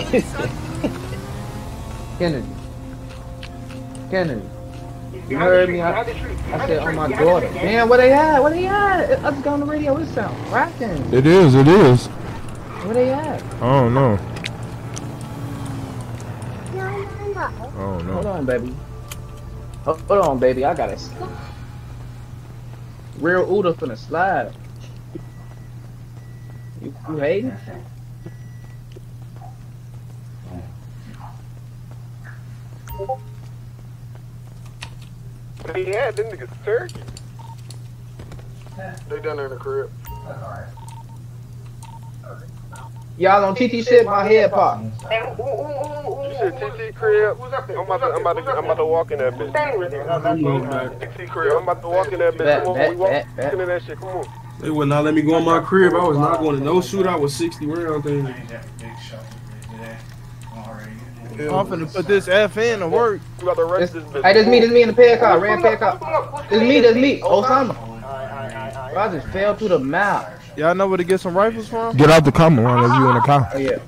Kennedy. Right. Kennedy. Kennedy. You heard me? I said, oh my daughter. Man, where they at? Where they at? I just got on the radio. It sounds rocking. It is. It is. Where they at? I don't know. Oh no. Hold on, baby. Hold on, baby. I gotta slide. Real Uda finna slide. You hating? Yeah, them niggas turkey. They down there in the crib. Y'all on TT shit, my head pop. You said TT crib? I'm about to walk in that bitch. TT crib, I'm about to walk in that bitch. Come on, we walking in that shit, come on. They would not let me go in my crib. I was not going to no shootout with 60 round thing. I'm finna put this F in to work. Hey, this me in the pad car, ran pad car. This me, Osama. I just fell through the map. Y'all know where to get some rifles from? Get out the car, Marwan, if you in the car. Oh, yeah.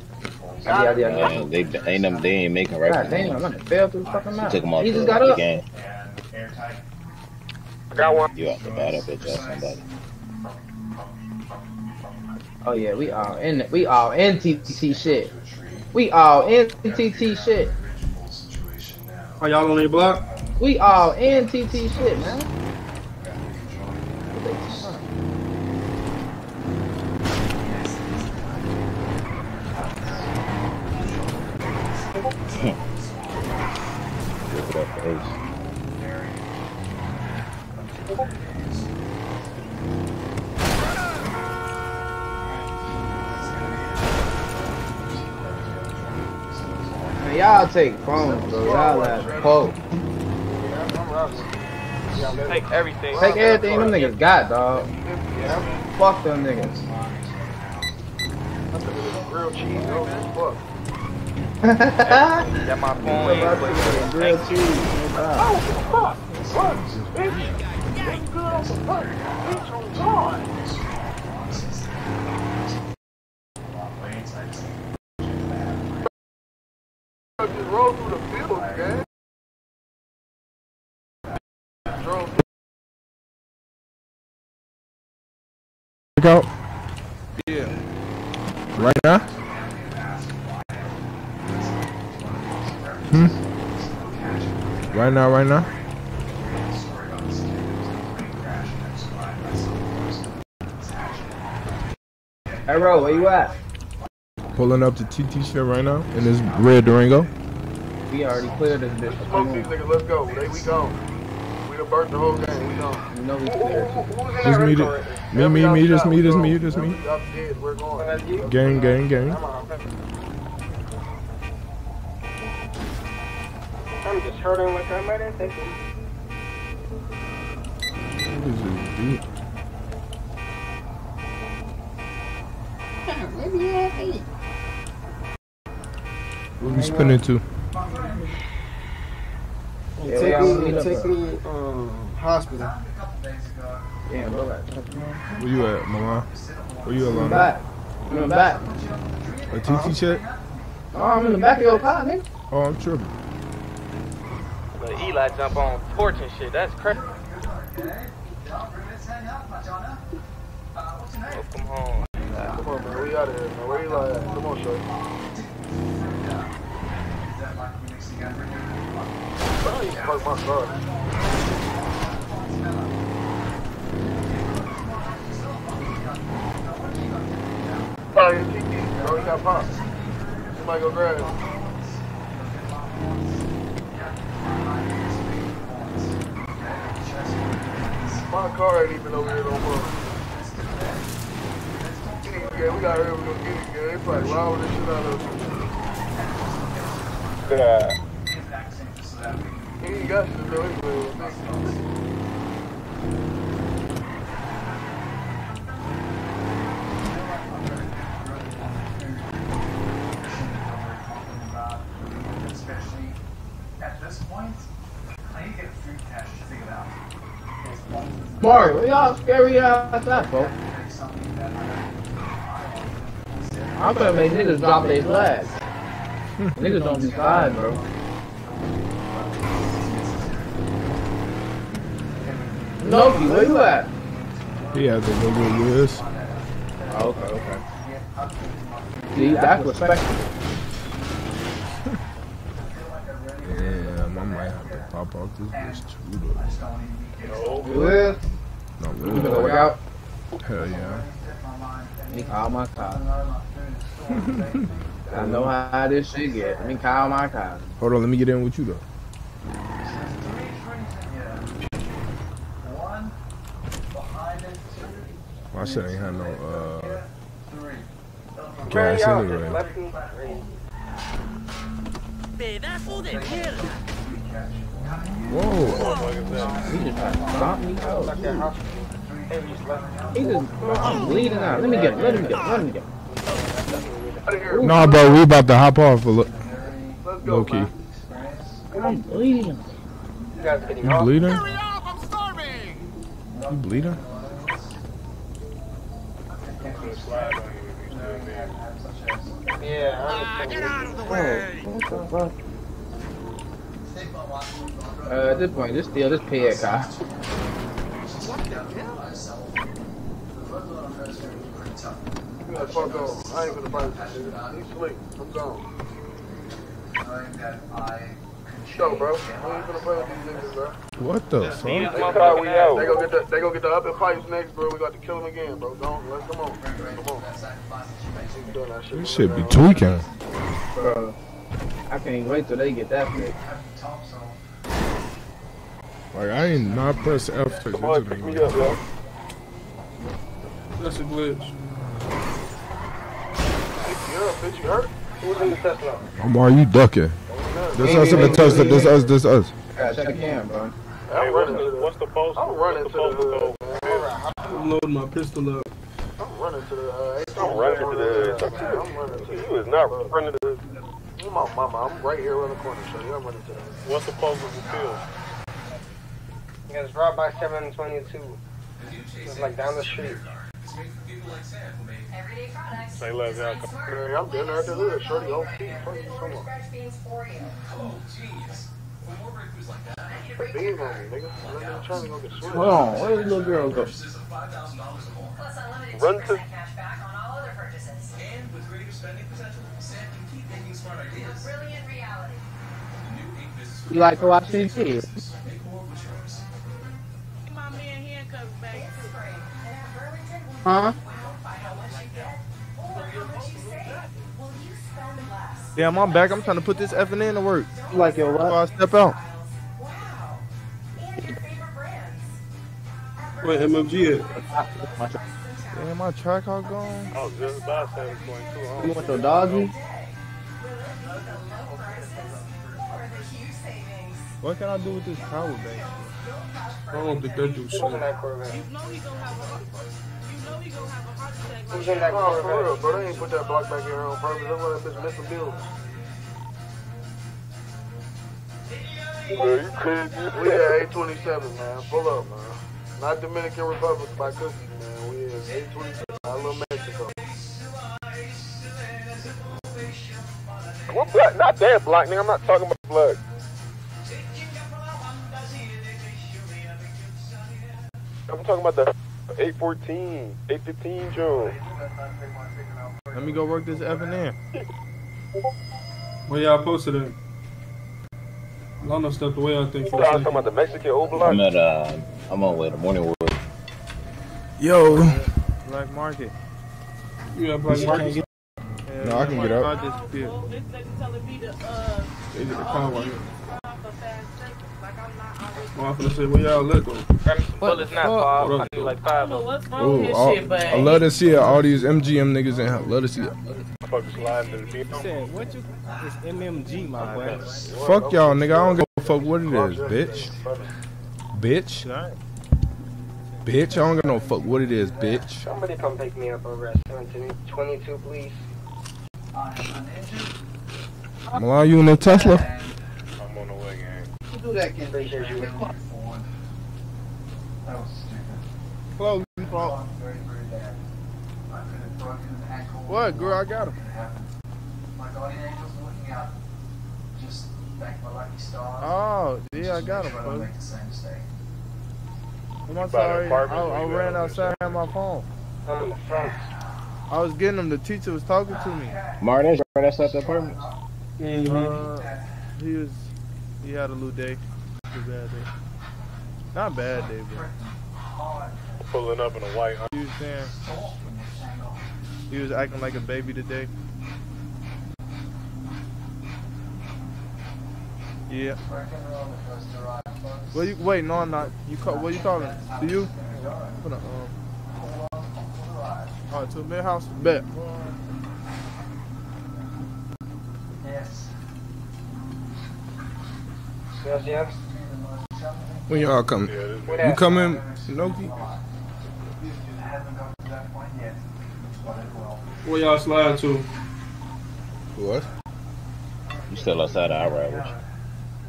Yeah. They ain't making rifles. God damn, I fell through the fucking map. He took them off the game. I got one. You out the battle, bitch, ass somebody. Oh yeah, we all in TTT shit. We all in TTT shit. Are y'all on your block? We all in TTT shit, man. Y'all take phones, bro. Y'all have poke. Take everything. Take everything them niggas got, dog. Yeah. Fuck them niggas. Grilled cheese, fuck. That my phone. Grilled cheese. Oh, fuck. Bitch. Roll through the field, man. Check out. Yeah. Right now? Hmm? Right now. Hey, Ro, where you at? Pulling up the TT shit right now in this red Durango. We already cleared this bitch. Smoke these niggas, let's go. We gone. We done burnt the whole game. We gone. You know we cleared. Just me, just me. Gang. I'm just hurting with them. I didn't think it. What is this? Let me have it. Where we spinning to? Take me hospital. Yeah, bro. Where you at, Milan? Where you at, Milan? I'm in the back. A TT check? Oh, I'm in the back of your car, nigga. Oh, I'm tripping. But Eli jump on porch and shit. That's crazy. Welcome home. Come on, man. We out of here, man. Where Eli at? Come on, Shorty. I need to park my car. Alright, TT. Bro, he got popped. Somebody go grab him. My car ain't even over here no more. Yeah, we got here, we gonna get it, yeah. They probably wild with this shit out of us. He ain't got shit, though. He playing with me. Especially at this point, I need to get a food cache to think about. Mark, we all scary ass that, bro. I'm gonna make niggas drop their flags. Niggas don't be fine, bro. Loki, where you at? He has a nigga with this. Oh, okay. See, that's respectful. Yeah. pop off this bitch too, though. Good. No, good. You gonna work out? Hell yeah. Let me call my cops. I know how this shit get. Let me call my cops. Hold on, let me get in with you, though. My shit ain't had no, gas in it, right? Whoa. He just tried to stop me. He just, I'm bleeding out. Let me get. Nah, bro, we about to hop off a look. Low key. I'm bleeding. You bleeding? You bleeding? Yeah, get out of the way! What the fuck? At this point, just steal this pig car. What the hell? I ain't gonna buy this shit. You sleep. I'm gone. Yo, bro. I ain't gonna play with these niggas, bro. What the fuck? They gonna get the up and pipes next, bro. We got to kill them again, bro. Don't let them on. Come on. You should be tweaking. Bro, I can't wait till they get that pick. Like, I ain't not press F to come on, pick me up, bro. That's a glitch. Pick me up, bitch. You hurt? Who's in the Tesla? Omar, you ducking. This us in the Tesla. This us. Check the cam, bro. What's the post? I'm running to the... I'm loading my pistol up. I'm running to the... You is not running to the... You my mama. I'm right here around the corner, so you're running to the... What's the post of the field? Yeah, it's right by 722. It's like down the street. Say less, y'all. I'm getting out the hood. Shorty, go feet. Come on. Oh, jeez. Hold on, where did the little girl go? Run to... You like to watch these kids? Huh? Damn, I'm back. I'm trying to put this effing in to work. Like your what? Before I step out. Where MMG at? Damn, my track all gone. Oh, just about 7.2. You want your doggy? What can I do with this power bank? I don't think they do shit. You know he gonna have a heart attack. Who's in that car, for real, bro? They ain't put that block back here on purpose. That's why that bitch missed the bill. Bro, you crazy. We at 827, man. Pull up, man. Not Dominican Republic by cookies, man. We at 827. Not Little Mexico. What block? Not that block, nigga. I'm not talking about blood. I'm talking about the 814, 815 June. Let me go work this effing in. Where y'all posted at? Lano stepped away, I think. I'm talking about the Mexican overlock. I'm on way to Morningwood. Yo. Black Market. You got Black Market? Yeah, no, I can get up. They did the car right here. Well, I'm finna say, where y'all look on? Well, it's not far. I do like 5 of them. I love to see all these MGM niggas in here. Love to see it. What you... It's MMG, my boy. Fuck y'all, nigga. I don't give a fuck what it is, bitch. Bitch, I don't give no fuck what it is, bitch. Somebody come pick me up over at 722, please. I'm allowing you in the Tesla. Do that, can't they hear you? That was stupid. Close, you fall. What, girl? I got him. My guardian angel's looking out. Just back my lucky star. Oh, yeah, I got him, bro. I'm sorry. I ran outside and had my phone. I was getting him. The teacher was talking to me. Martin's right outside the apartment. He was... He had a little day. too bad day. Not a bad day, bro. Pulling up in a white. You was saying? You was acting like a baby today. Yeah. Well, you wait. No, I'm not. You call. What you calling? Do you? Put a, all right, to the house. Bet. Yes. Yes. When y'all coming? Yeah, you coming, Noki? I haven't gotten to that point yet. Where y'all slide to? What? You still outside of our average?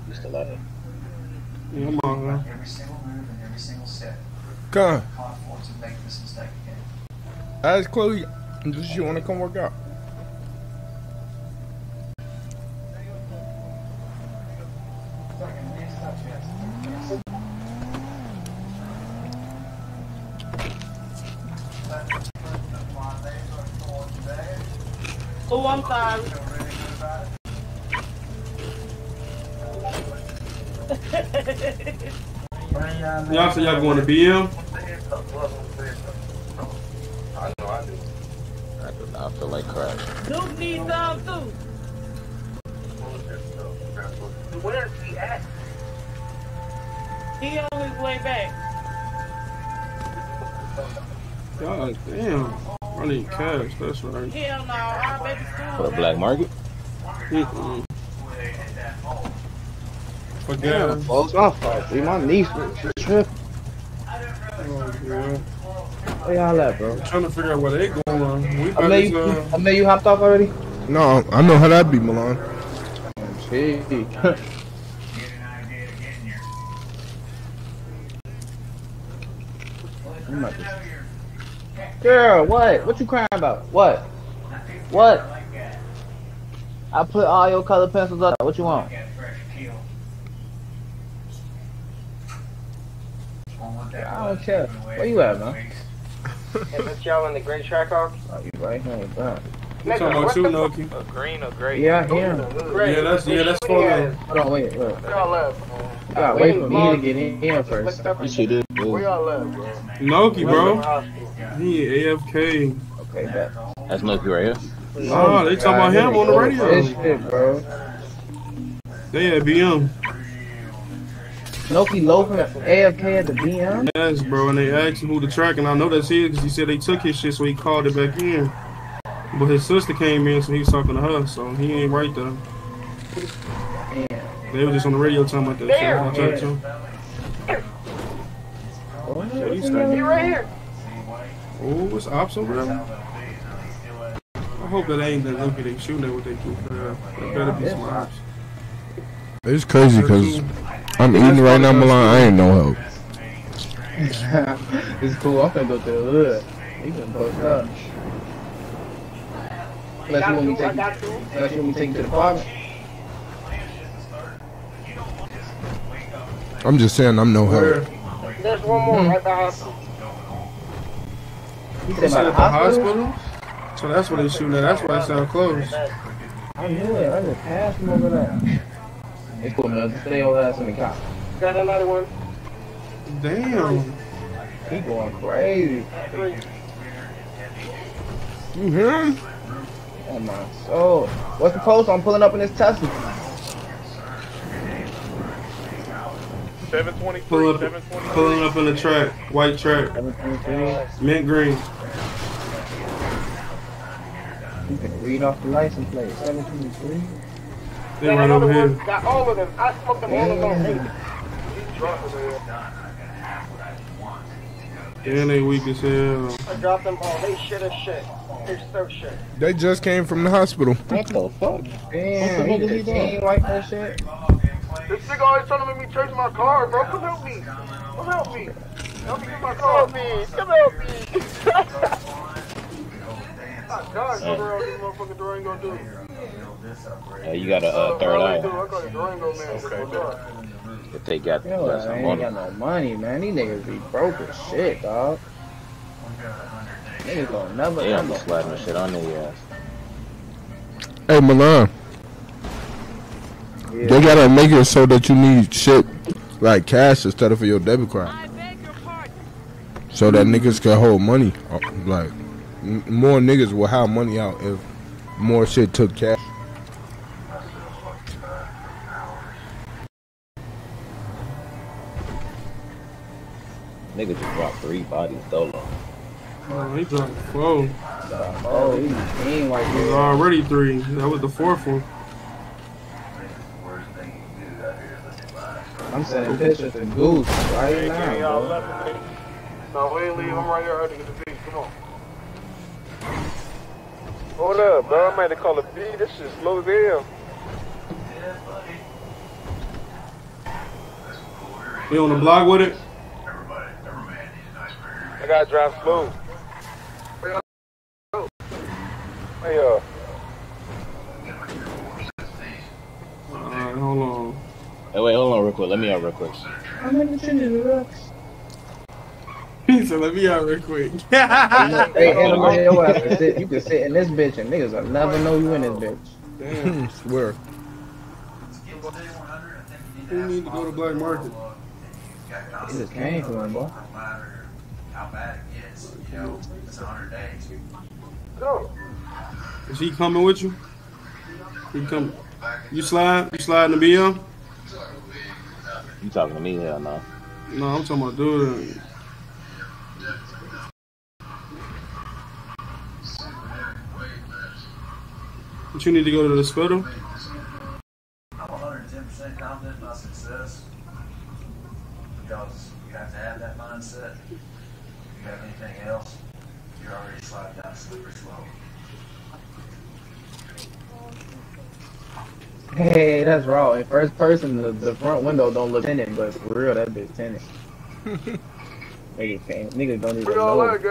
You still out there? Yeah, come on, man. Every single move and every single set. Come. I can't afford to make this mistake again. Ask Chloe, does she want to come work out? Oh, I'm sorry. Y'all say y'all going to BM? I know I do. I do not feel like crashing. Duke needs some too. Where's he at? He on his way back. God damn. I need cash, that's right. Hell no, I bet it's cool. For the black market? Mm-mm. Forget folks. See, my niece was tripping. Where y'all at, bro? I'm trying to figure out where they going on. I know you hopped off already? No, I know how that be, Milan. Gee. Girl, what? What you crying about? What? What? I put all your color pencils up. What you want? I don't care. Where you at, man? Is this y'all in the gray track off? Oh, you right here with that. Nigga, talking about you, Noki. A green or gray? Yeah, yeah. Yeah, that's for me. Hold on, wait, look. Where y'all at, bro? Wait for me to get in first. You see this, bro? Where y'all at, bro? Noki, bro. He AFK. Okay, that's Noki right here. Oh, they talking about him on the radio. This shit, bro. They at BM. Noki Logan AFK at the BM? Yes, bro, and they asked him who the track, and I know that's his because he said they took his shit, so he called it back in. But his sister came in, so he was talking to her, so he ain't right there. Damn. They were just on the radio talking about that shit. So he right here. Oh, it's ops over there. I hope that ain't that Noki they shooting at what they do. There better be some ops. It's crazy because I'm eating right now, Milan. I ain't no help. It's cool. I'm gonna go to the hood. You can post up. Unless you want me to take you to the apartment. I'm just saying I'm no help. There's one more at the hospital. You said at the hospital? So that's what they shooting at. That's why I sound close. I knew it. I just passed him over there. It's cool, man. Just stay over ass in the cop. Got another one. Damn. He going crazy. You hear him? Oh my soul. What's the post? I'm pulling up in this Tesla. 723. Pulling up in the track. White track. Mint green. You can read off the license plate. 723. They right over here. Got all of them. I smoked them all alone. He's drunk over here. Damn, they weak as hell. I dropped them all. They shit as shit. They're so shit. They just came from the hospital. What the fuck? Damn, what the fuck is he doing? Like that shit? This nigga always trying to make me chase my car, bro. Come help me. Come help me. Help me get my car. Come help me. My God, bro. This motherfucking door ain't gonna do it. You got a third eye. Okay. If they got, yo, I ain't got no money, man. These niggas be broke as shit, dog. Niggas gonna never. Yeah, I'm sliding the shit on their ass. Hey, Milan. Yeah. They gotta make it so that you need shit like cash instead of for your debit card, so that niggas can hold money. Like more niggas will have money out if more shit took cash. Nigga just dropped 3 bodies solo. Oh, he dropped 4. Oh, he clean like this. Already 3. That was the 4th one. I'm sending pictures and goose right now. No, we ain't leave. I'm right here. I had to get the beat. Come on. Hold up, bro. I might have called a beat. This shit slow as hell. Yeah, buddy. We on the block with it? I gotta drive slow. Hey, alright, hold on. Hey, wait, hold on real quick. Let me out real quick. I'm in the rocks. He said, let me out real quick. Hey, you can sit in this bitch and niggas will never know you in this bitch. Damn. Swear. Who need to go to black market? It just came from him, boy. How bad it gets, you know, it's 100 days. Go. Is he coming with you? He coming. You slide in the BM? You talking to me? Hell no. No, I'm talking about dude. But you need to go to the hospital? I'm 110% confident in my success because you have to have that mindset. If you have anything else, you're already sliding down super slow. Hey, that's raw. In first person, the front window don't look tinted, but for real, that bitch tinted. Niggas don't even know. Like,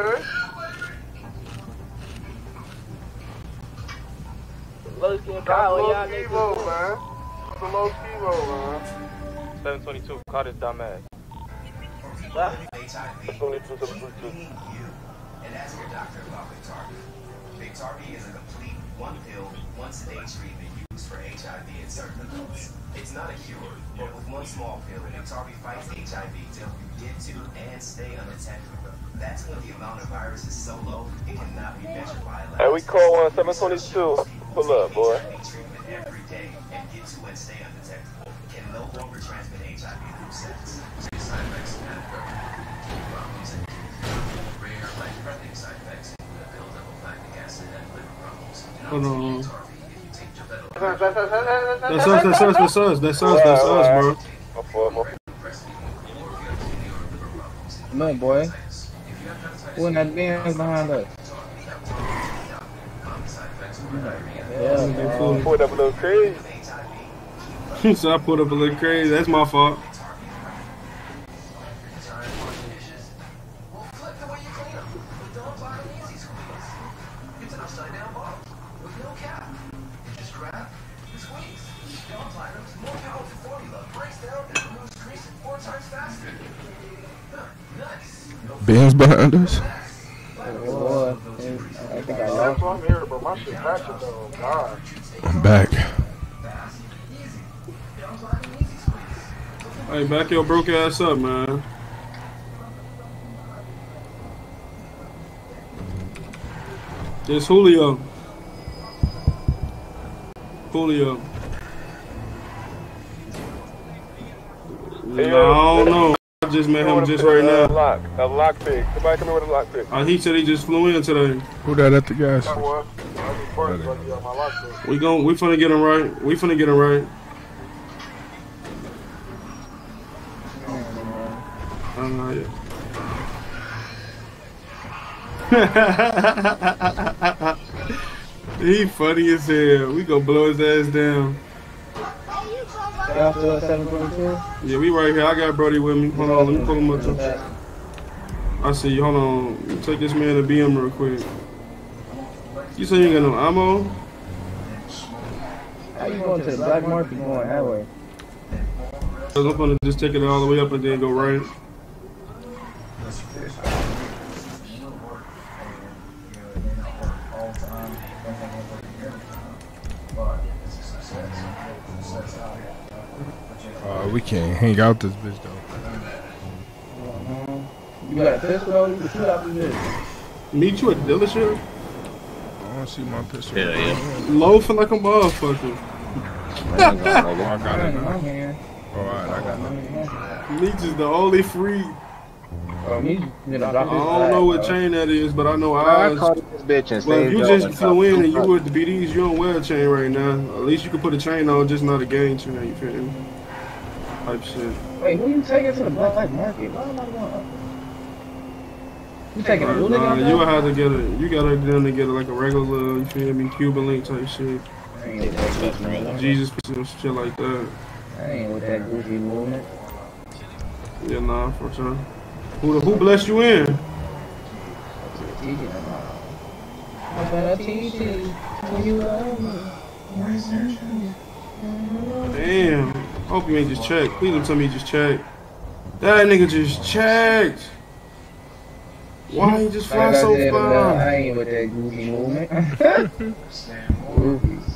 low key roll, man. 722, caught his dumb ass. HIV, you and ask your doctor about Biktarvy. Biktarvy is a complete one-pill, once-a-day treatment used for HIV in certain adults. It's not a cure, but with one small pill, Biktarvy fights HIV till you get to and stay unattacked. That's when the amount of virus is so low, it cannot be measured by a lab. Hey, we call 722. Pull up, boy. HIV treatment every day and get to and stay undetectable. Can no longer transmit HIV through sex. Side effects and problems and rare life-threatening side effects that build up lactic acid and liver problems. Hold on. That's us, bro. No, boy. We're not being behind us. Yeah, pulled up a little crazy. So I pulled up a little crazy. That's my fault. Ben's behind us. Oh, I think I lost. I'm here, but my shit matches though. God. I'm back. Hey, back your broke ass up, man. It's Julio. Julio. Hey, I don't know. I just met him just right now. A lock pick. Somebody come in with a lock pick. He said he just flew in today. Who that at the gas? We finna get him right. We finna get him right. I He funny as hell. We gonna blow his ass down. After 722? Yeah, we right here. I got Brody with me. Hold on, let me pull him up too. I see you. Hold on. Let me take this man to BM real quick. You say you ain't got no ammo? How you going to the black market going that way? I'm gonna just take it all the way up and then go right. we can't hang out this bitch though. You got a pistol though? You can shoot out this bitch. Meet you at the dealership? I don't see my pistol. Yeah, yeah. Loafing like a motherfucker. I got it now. Alright, I got it. Meech is the only free. I don't know what chain that is, but I know I caught this bitch and well, if you just flew in and you were at the BDs, you don't wear a chain right now. At least you can put a chain on, just not a gang chain, you feel me? Type shit. Wait, who you taking to the black market? Why am I going? You taking a little nigga? You have to get a, you gotta get them to get like a regular, you feel me, Cuban link type shit. Jesus, shit like that. I ain't with that goofy movement. Yeah, nah, for sure. Who blessed you in? Damn. Hope you ain't just checked. Please don't tell me you just checked. That nigga just checked. Why you just fly so far? I ain't with that goofy movement.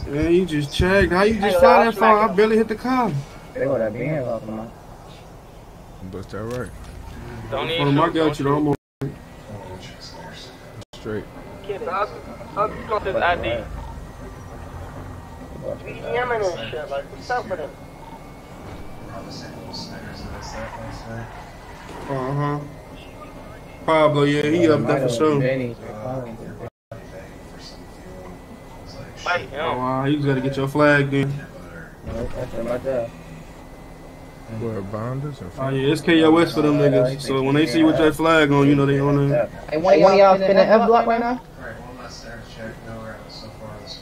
Man, you just checked. How you just fly that far? I barely hit the car. They would have been off my. But that right. Don't need I got you, though. I'm on. Straight. I'll just got this ID. BDM and shit, like, what's up with it? Uh-huh. Pablo, yeah, he up there for sure. Fight him. Oh, wow, you gotta get your flag, then. Nope, that's my job. Oh yeah, it's KOS for them niggas. So when they see with that flag on, you know they on there. Hey, one of y'all in the F block right now? Alright, one last stairs check. No, we're out so far this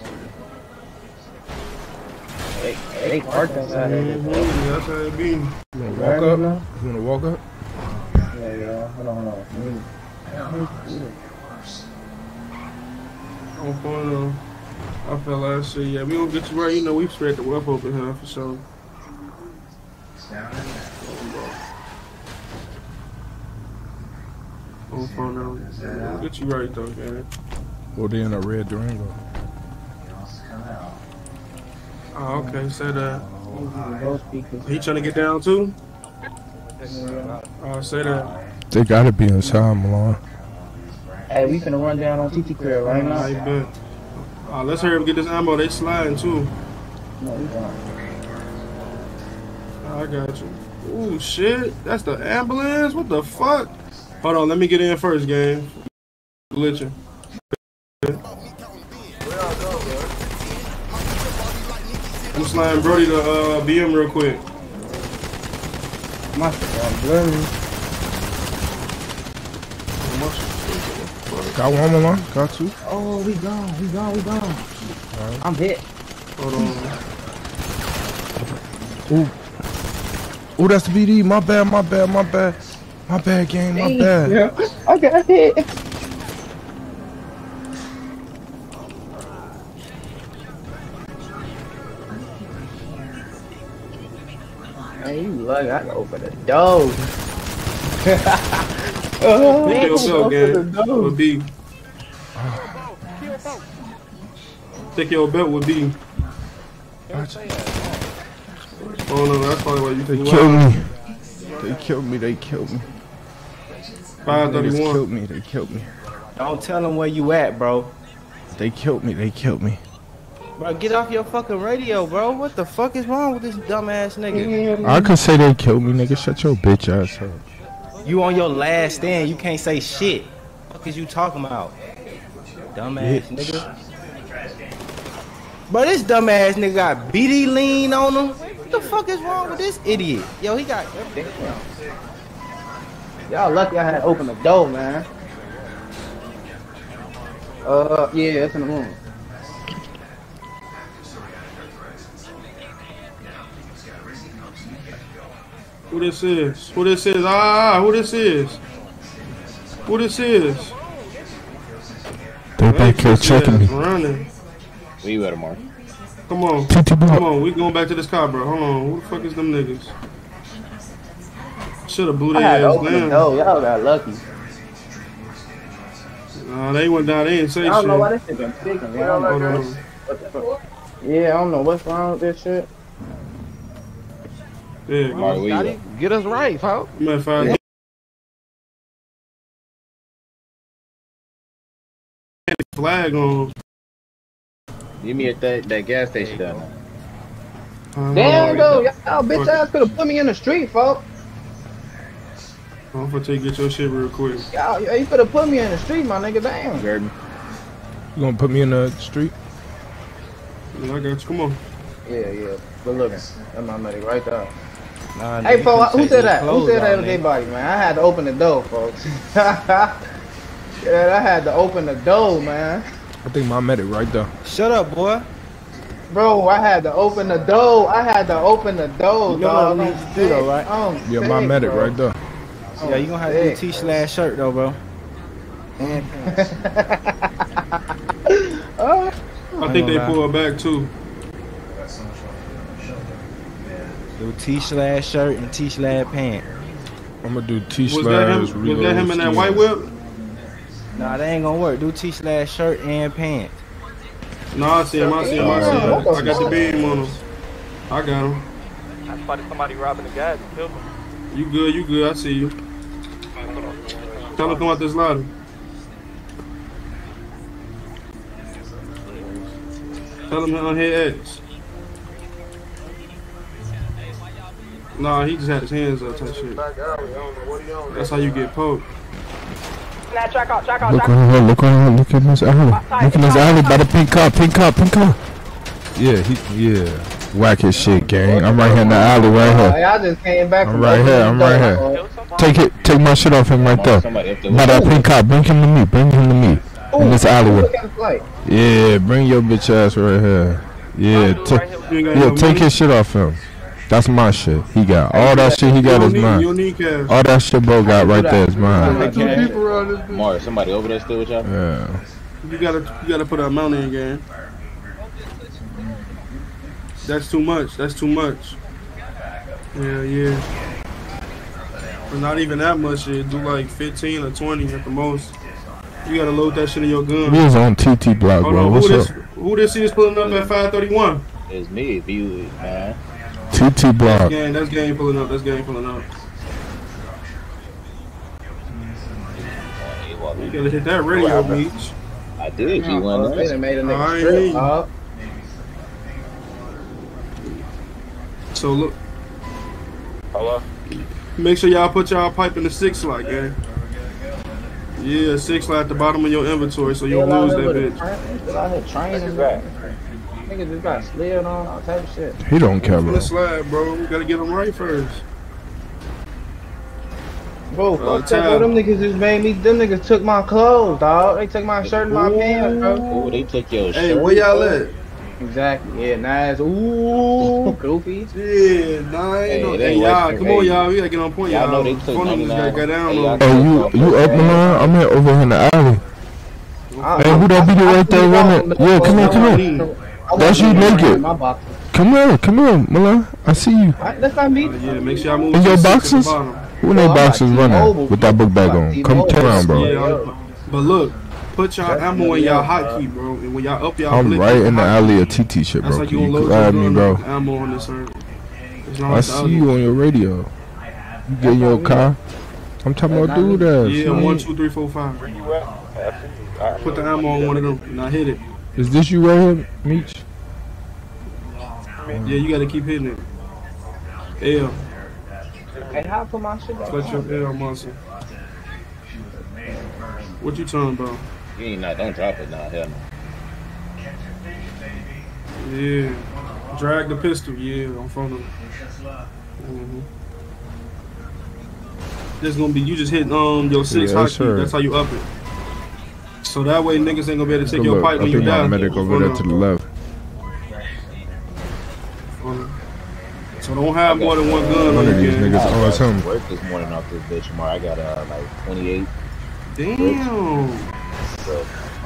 morning. Hey, they parked outside. Yeah, that's how it be. You wanna walk up? You wanna walk up? Yeah, yeah. Hold on, hold on. I feel like shit. Yeah, we don't get you right. You know, we spread the wealth over here for sure. Down in there. Oh, no. Get you right, though, man. Well, they're in a red Durango. Oh, okay. Say that. He trying to get down, too? Say that. They got to be inside, Milan. Hey, we finna run down on TT Crib right now. Right, let's hurry up get this ammo. They sliding, too. No, we don't. I got you. Ooh, shit. That's the ambulance? What the fuck? Hold on, let me get in first, gang. Glitching. I'm sliding Brody to BM real quick. My God, got one, Milan. Got two. Oh, we gone. We gone. We gone. Right. I'm hit. Hold on. Ooh. Oh, that's the BD. My bad, my bad, my bad. My bad, game, my bad. Yeah. I got hit. Hey, you lucky. I can open the door. Oh, man, take your bet with B. Oh no, that's probably why you think they killed me. They killed me. They killed me. 531. Killed me. They killed me. Don't tell them where you at, bro. They killed me. They killed me. Bro, get off your fucking radio, bro. What the fuck is wrong with this dumbass nigga? I could say they killed me, nigga. Shut your bitch ass up. You on your last stand. You can't say shit. What the fuck is you talking about, dumbass nigga? Bro, this dumbass nigga got BD lean on him. What the fuck is wrong with this idiot? Yo, he got everything. Y'all lucky I had to open the door, man. Yeah, that's in the room. Who this is? Who this is? Ah, who this is? Who this is? They're back here checking me. Running. We better mark. Come on, come on, we going back to this car, bro. Hold on, who the fuck is them niggas? Should've blew their ass down. No, y'all got lucky. Nah, they went down, they didn't say shit. I don't know why this shit been sticking, man. I don't know what the fuck. Yeah, I don't know what's wrong with this shit. Yeah, Marley. Get us right, folks. Flag on. Give me at that gas station down there. Damn, though, y'all bitch ass could have put me in the street, folks. I'm gonna take get your shit real quick. Y'all, you could have put me in the street, my nigga. Damn. You gonna put me in the street? Yeah, I got you. Come on. Yeah, yeah. But look, that's my money right there. Nah, hey, folks, who said that? Who said that with their body, man? I had to open the door, folks. Yeah, I had to open the door, man. I think my medic right there. Shut up, boy. Bro, I had to open the door. I had to open the door, you dog. Know what do, though, right? Yeah, sick, my medic bro. Right there. So, yeah, you gonna have to do T/shirt though, bro. I think they pulled back too. Do T/shirt and T/pant. I'm gonna do T/. Was that him in that white whip? Nah, that ain't gonna work. Do T/shirt and pants. Nah, I see him. I see him. I see him. I got the beam on him. I got him. I spotted somebody robbing the guy and killed him. You good? You good? I see you. Tell him to come out this ladder. Tell him to unhit X. Nah, he just had his hands up. That shit. That's how you get poked. Now, track out, look on her, look at Miss Allen. Look at Miss Allen by the pink car. Yeah, Whack his shit, gang. I'm right here in the alley, right here. I just came back from I'm right here. Take my shit off him right there. By that pink car, bring him to me. Ooh, in this alleyway. Yeah, bring your bitch ass right here. Yeah, take his shit off him. That's my shit. He got all that shit. He got is mine. All that shit, bro, got right there is mine. Mars, somebody over there still with y'all? Yeah. You gotta put a mount in, gang. That's too much. Yeah. But not even that much. Shit. Do like 15 or 20 at the most. You gotta load that shit in your gun. He was on TT block, bro. No, what's up? Who this is pulling up at 531? It's me, man. TT block. That's game pulling up. You gotta hit that radio, Beach. I did. You won. They done made a nigga strip. So look. Hello. Make sure y'all put y'all pipe in the 6 slot, gang. Yeah, 6 slot at the bottom of your inventory, so you don't lose that bitch. I had training back. Nigga just got slid on, all type of shit. He don't care, bro. Let's slide, bro. We gotta get him right first. Bro, fuck that, bro. Them niggas just made me. Them niggas took my clothes, dog. They took my shirt and my pants, bro. Ooh, they took your shirt. Hey, where y'all at? Exactly. Yeah, nice. Ooh, goofy. Yeah, nice. Hey, y'all, come on, y'all. We gotta get on point, y'all. Know they took my down. Oh, you up, man? I'm here over here in the alley. Hey, who that be right there running? Yeah, come on. That's you naked. Come here, Milan. I see you. That's not me. Yeah, make sure I move. Is your boxes? Who in their boxes running with that book bag on? Come turn around, bro. Yeah, but look, put y'all ammo in y'all hotkey, bro. And when y'all up y'all, I'm right in the alley of TT shit, bro. Like you glad me, bro. Ammo on this earth. I see you on your radio. You get in your car. I'm talking about dude ass. Yeah, 1, 2, 3, 4, 5. Put the ammo on one of them and I hit it. Is this you right here, Meech? Yeah, you gotta keep hitting it. L. Hey, how come my shit? Clutch your L muscle. What you talking about? You ain't not. Don't drop it now, hell no. Yeah. Drag the pistol. Yeah, I'm from the. This gonna be you just hit your 6 hotkey. Sure. That's how you up it. So that way niggas ain't gonna be able to take your pipe when you die. I think my medic over there to the left. So don't have more than one gun on you. Niggas always home. Work this morning off this bitch, Mar. I got like 28. Damn. So,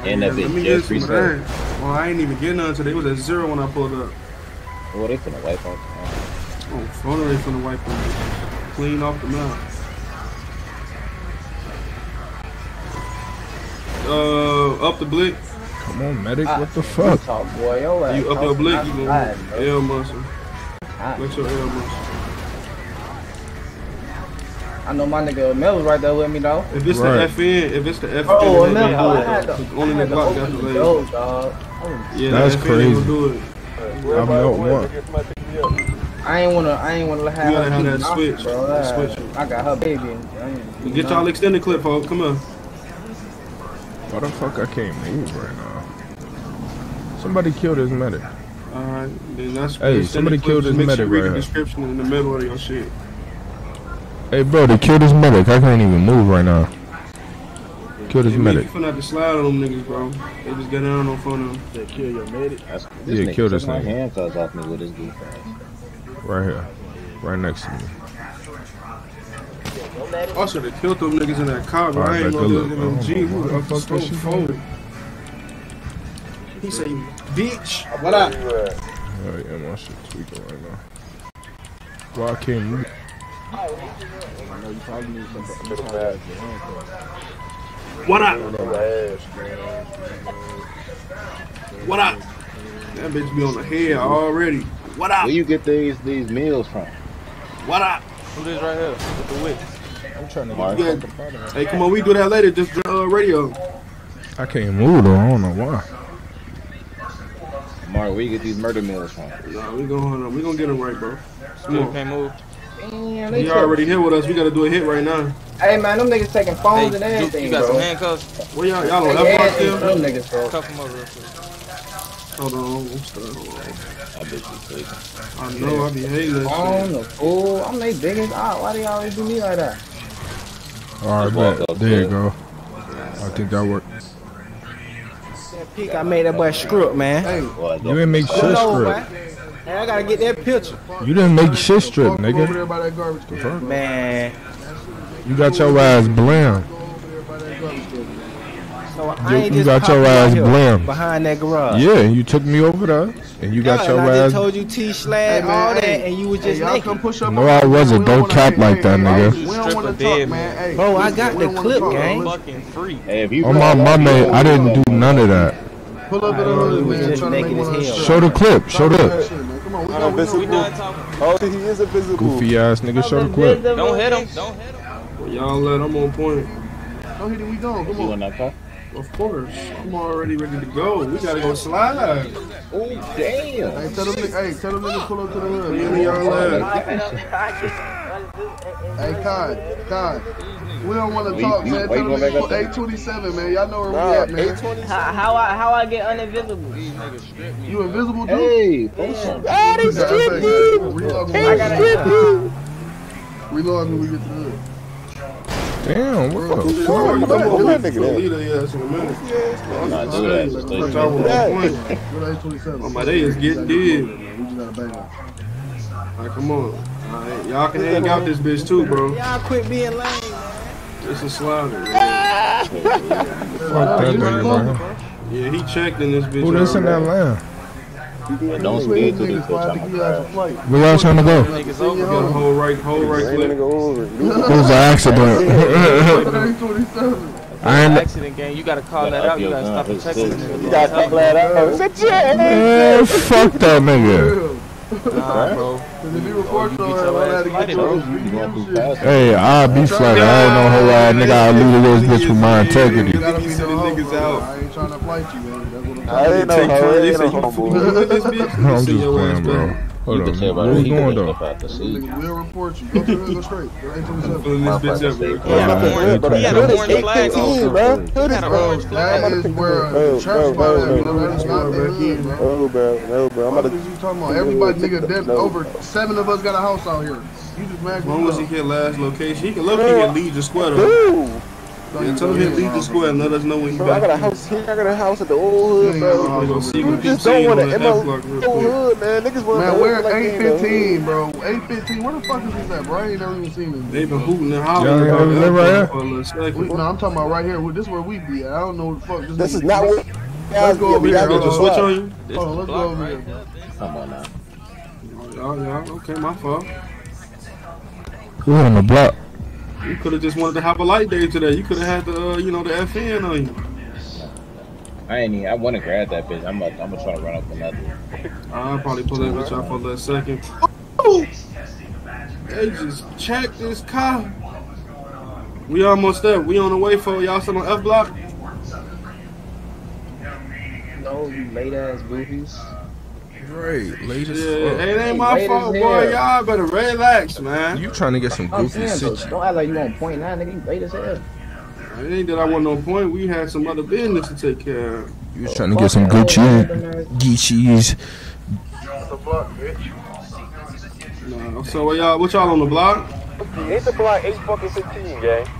and that bitch just reset. Well, I ain't even getting none today. It was at 0 when I pulled up. Well, they finna wipe off. Oh, phone they finna wipe off. Clean off the mouth. Up the blick. Come on, medic. What the fuck? You up your blick? You go L muscle. Let your L muscle. I know my nigga Mel was right there with me though. If it's right. if it's the FN, oh, then yeah, that's crazy. I ain't wanna let her have that switch. I got her baby. Damn, get y'all extended clip, folks. Come on. Why the fuck I can't move right now? Somebody killed his medic. Alright, then that's hey, somebody killed his medic. Read the description in the middle of your shit. Hey, bro, they killed his medic. I can't even move right now. Killed his medic. You finna have to slide on them niggas, bro. They just got down on phone. They kill your medic. Yeah, killed this nigga. My handcuffs off me with his goof ass. Right here, right next to me. Also, they killed them niggas in that car, bro. I ain't know they was in the G. Who the fuck was she phone? He said, bitch, what up? Oh, yeah, my shit tweaking right now. Bro, I can't move. What up? What up? That bitch be on the head already. What up? Where you get these meals from? What up? Who this right here with the whip? I'm trying to get the hey, come on, we do that later. Just radio. I can't move though. I don't know why. Mark, where you get these murder meals from? Nah, we gonna get them right, bro. Still can't move. Damn, they already here with us. We gotta do a hit right now. Hey man, them niggas taking phones and everything. You got some handcuffs? Where y'all on that part still? Them niggas, bro. Cuff them over real quick. Hold on, I'm stuck. I bet you take. I know, I be hating. On the fool, I'm they biggest. Why they always do me like that? Alright, but there you go. I think that worked. That peak, I made that boy script, man. Hey, you didn't make shit script. Hey, I gotta get that picture. You didn't make shit strip, nigga. Man. You got your ass blamed. So you got your ass blamed. Behind that garage. Yeah, and you took me over there. And you got your ass. I told you T-Slash, all that, and you was just naked. No, I wasn't. Don't cap like that, nigga. Bro, I got the clip, gang. On my mama, I didn't do none of that. Pull up show the clip, show the oh, he is invisible. Goofy ass nigga, show the clip. Don't hit him. Don't hit him. Y'all let him on point. Don't hit him, we go. Come on. Of course. I'm already ready to go. We gotta go slide. Oh, damn. Hey, tell them nigga pull up to the hood. Hey, Kai. We don't want to talk, man. Tell them 827, man. Y'all know where we at, man. How I get uninvisible? These niggas strip me. You invisible, dude? Hey, they strip me. They strip you. Reload when we get to the hood. Damn, what the fuck? That nigga they is getting dead. Alright, come on. Y'all can hang out this bitch too, bro. Y'all quit being lame, it's a slider. Yeah. Fuck that nigga, man. Yeah, he checked in this bitch. Who that's in that line? Don't speed to this bitch. Where y'all trying to go? Hold right clip. It was an accident. I ain't accident game. You gotta call that out. You gotta stop and check it. You gotta call that out. Man, fuck that nigga. Nah, bro. Hey, I'll be flat. I don't know how I nigga I leave this bitch with my integrity. I ain't trying to fight you, man. I ain't know how it is. I'm just playing, bro. Hold on. What's going on? We'll report you. Go straight. He had an orange flag on, bro. That is where church was. No, bro. What is you talking about? Everybody, nigga, dead. Over 7 of us got a house out here. You just mad. When was he hit last location? He can look. He can leave the square. Yeah, tell him to leave the square and let us know when he back. I got a house here, I got a house at the old hood, bro. You just don't want to old hood, man. Niggas want to wear 815, bro. 815, where the fuck is this at, bro? I ain't never even seen this. They been hooting and hollering. No, I'm talking about right here. This is where we be at. I don't know what the fuck. This is not where. Let's go over here. Switch on you. Hold on, let's go over here. Come on now. Y'all, okay, my fault. We're on the block. You could have just wanted to have a light day today. You could have had the, you know, the FN on you. I want to grab that bitch. I'm gonna try to run up another one. I'll probably pull that bitch out for a little second. They just checked this car. We almost there. We on the way for y'all still on F block? No, you late ass boobies. Great, late as fuck. It ain't my fault, boy. Y'all better relax, man. You trying to get some goofy shit. Don't act like you on point nine, nigga. You late as hell. It ain't that I wasn't on point. We had some other business to take care of. You was trying to get some good cheese. Nah, so what y'all on the block? It's the block 8 fucking 16, gang.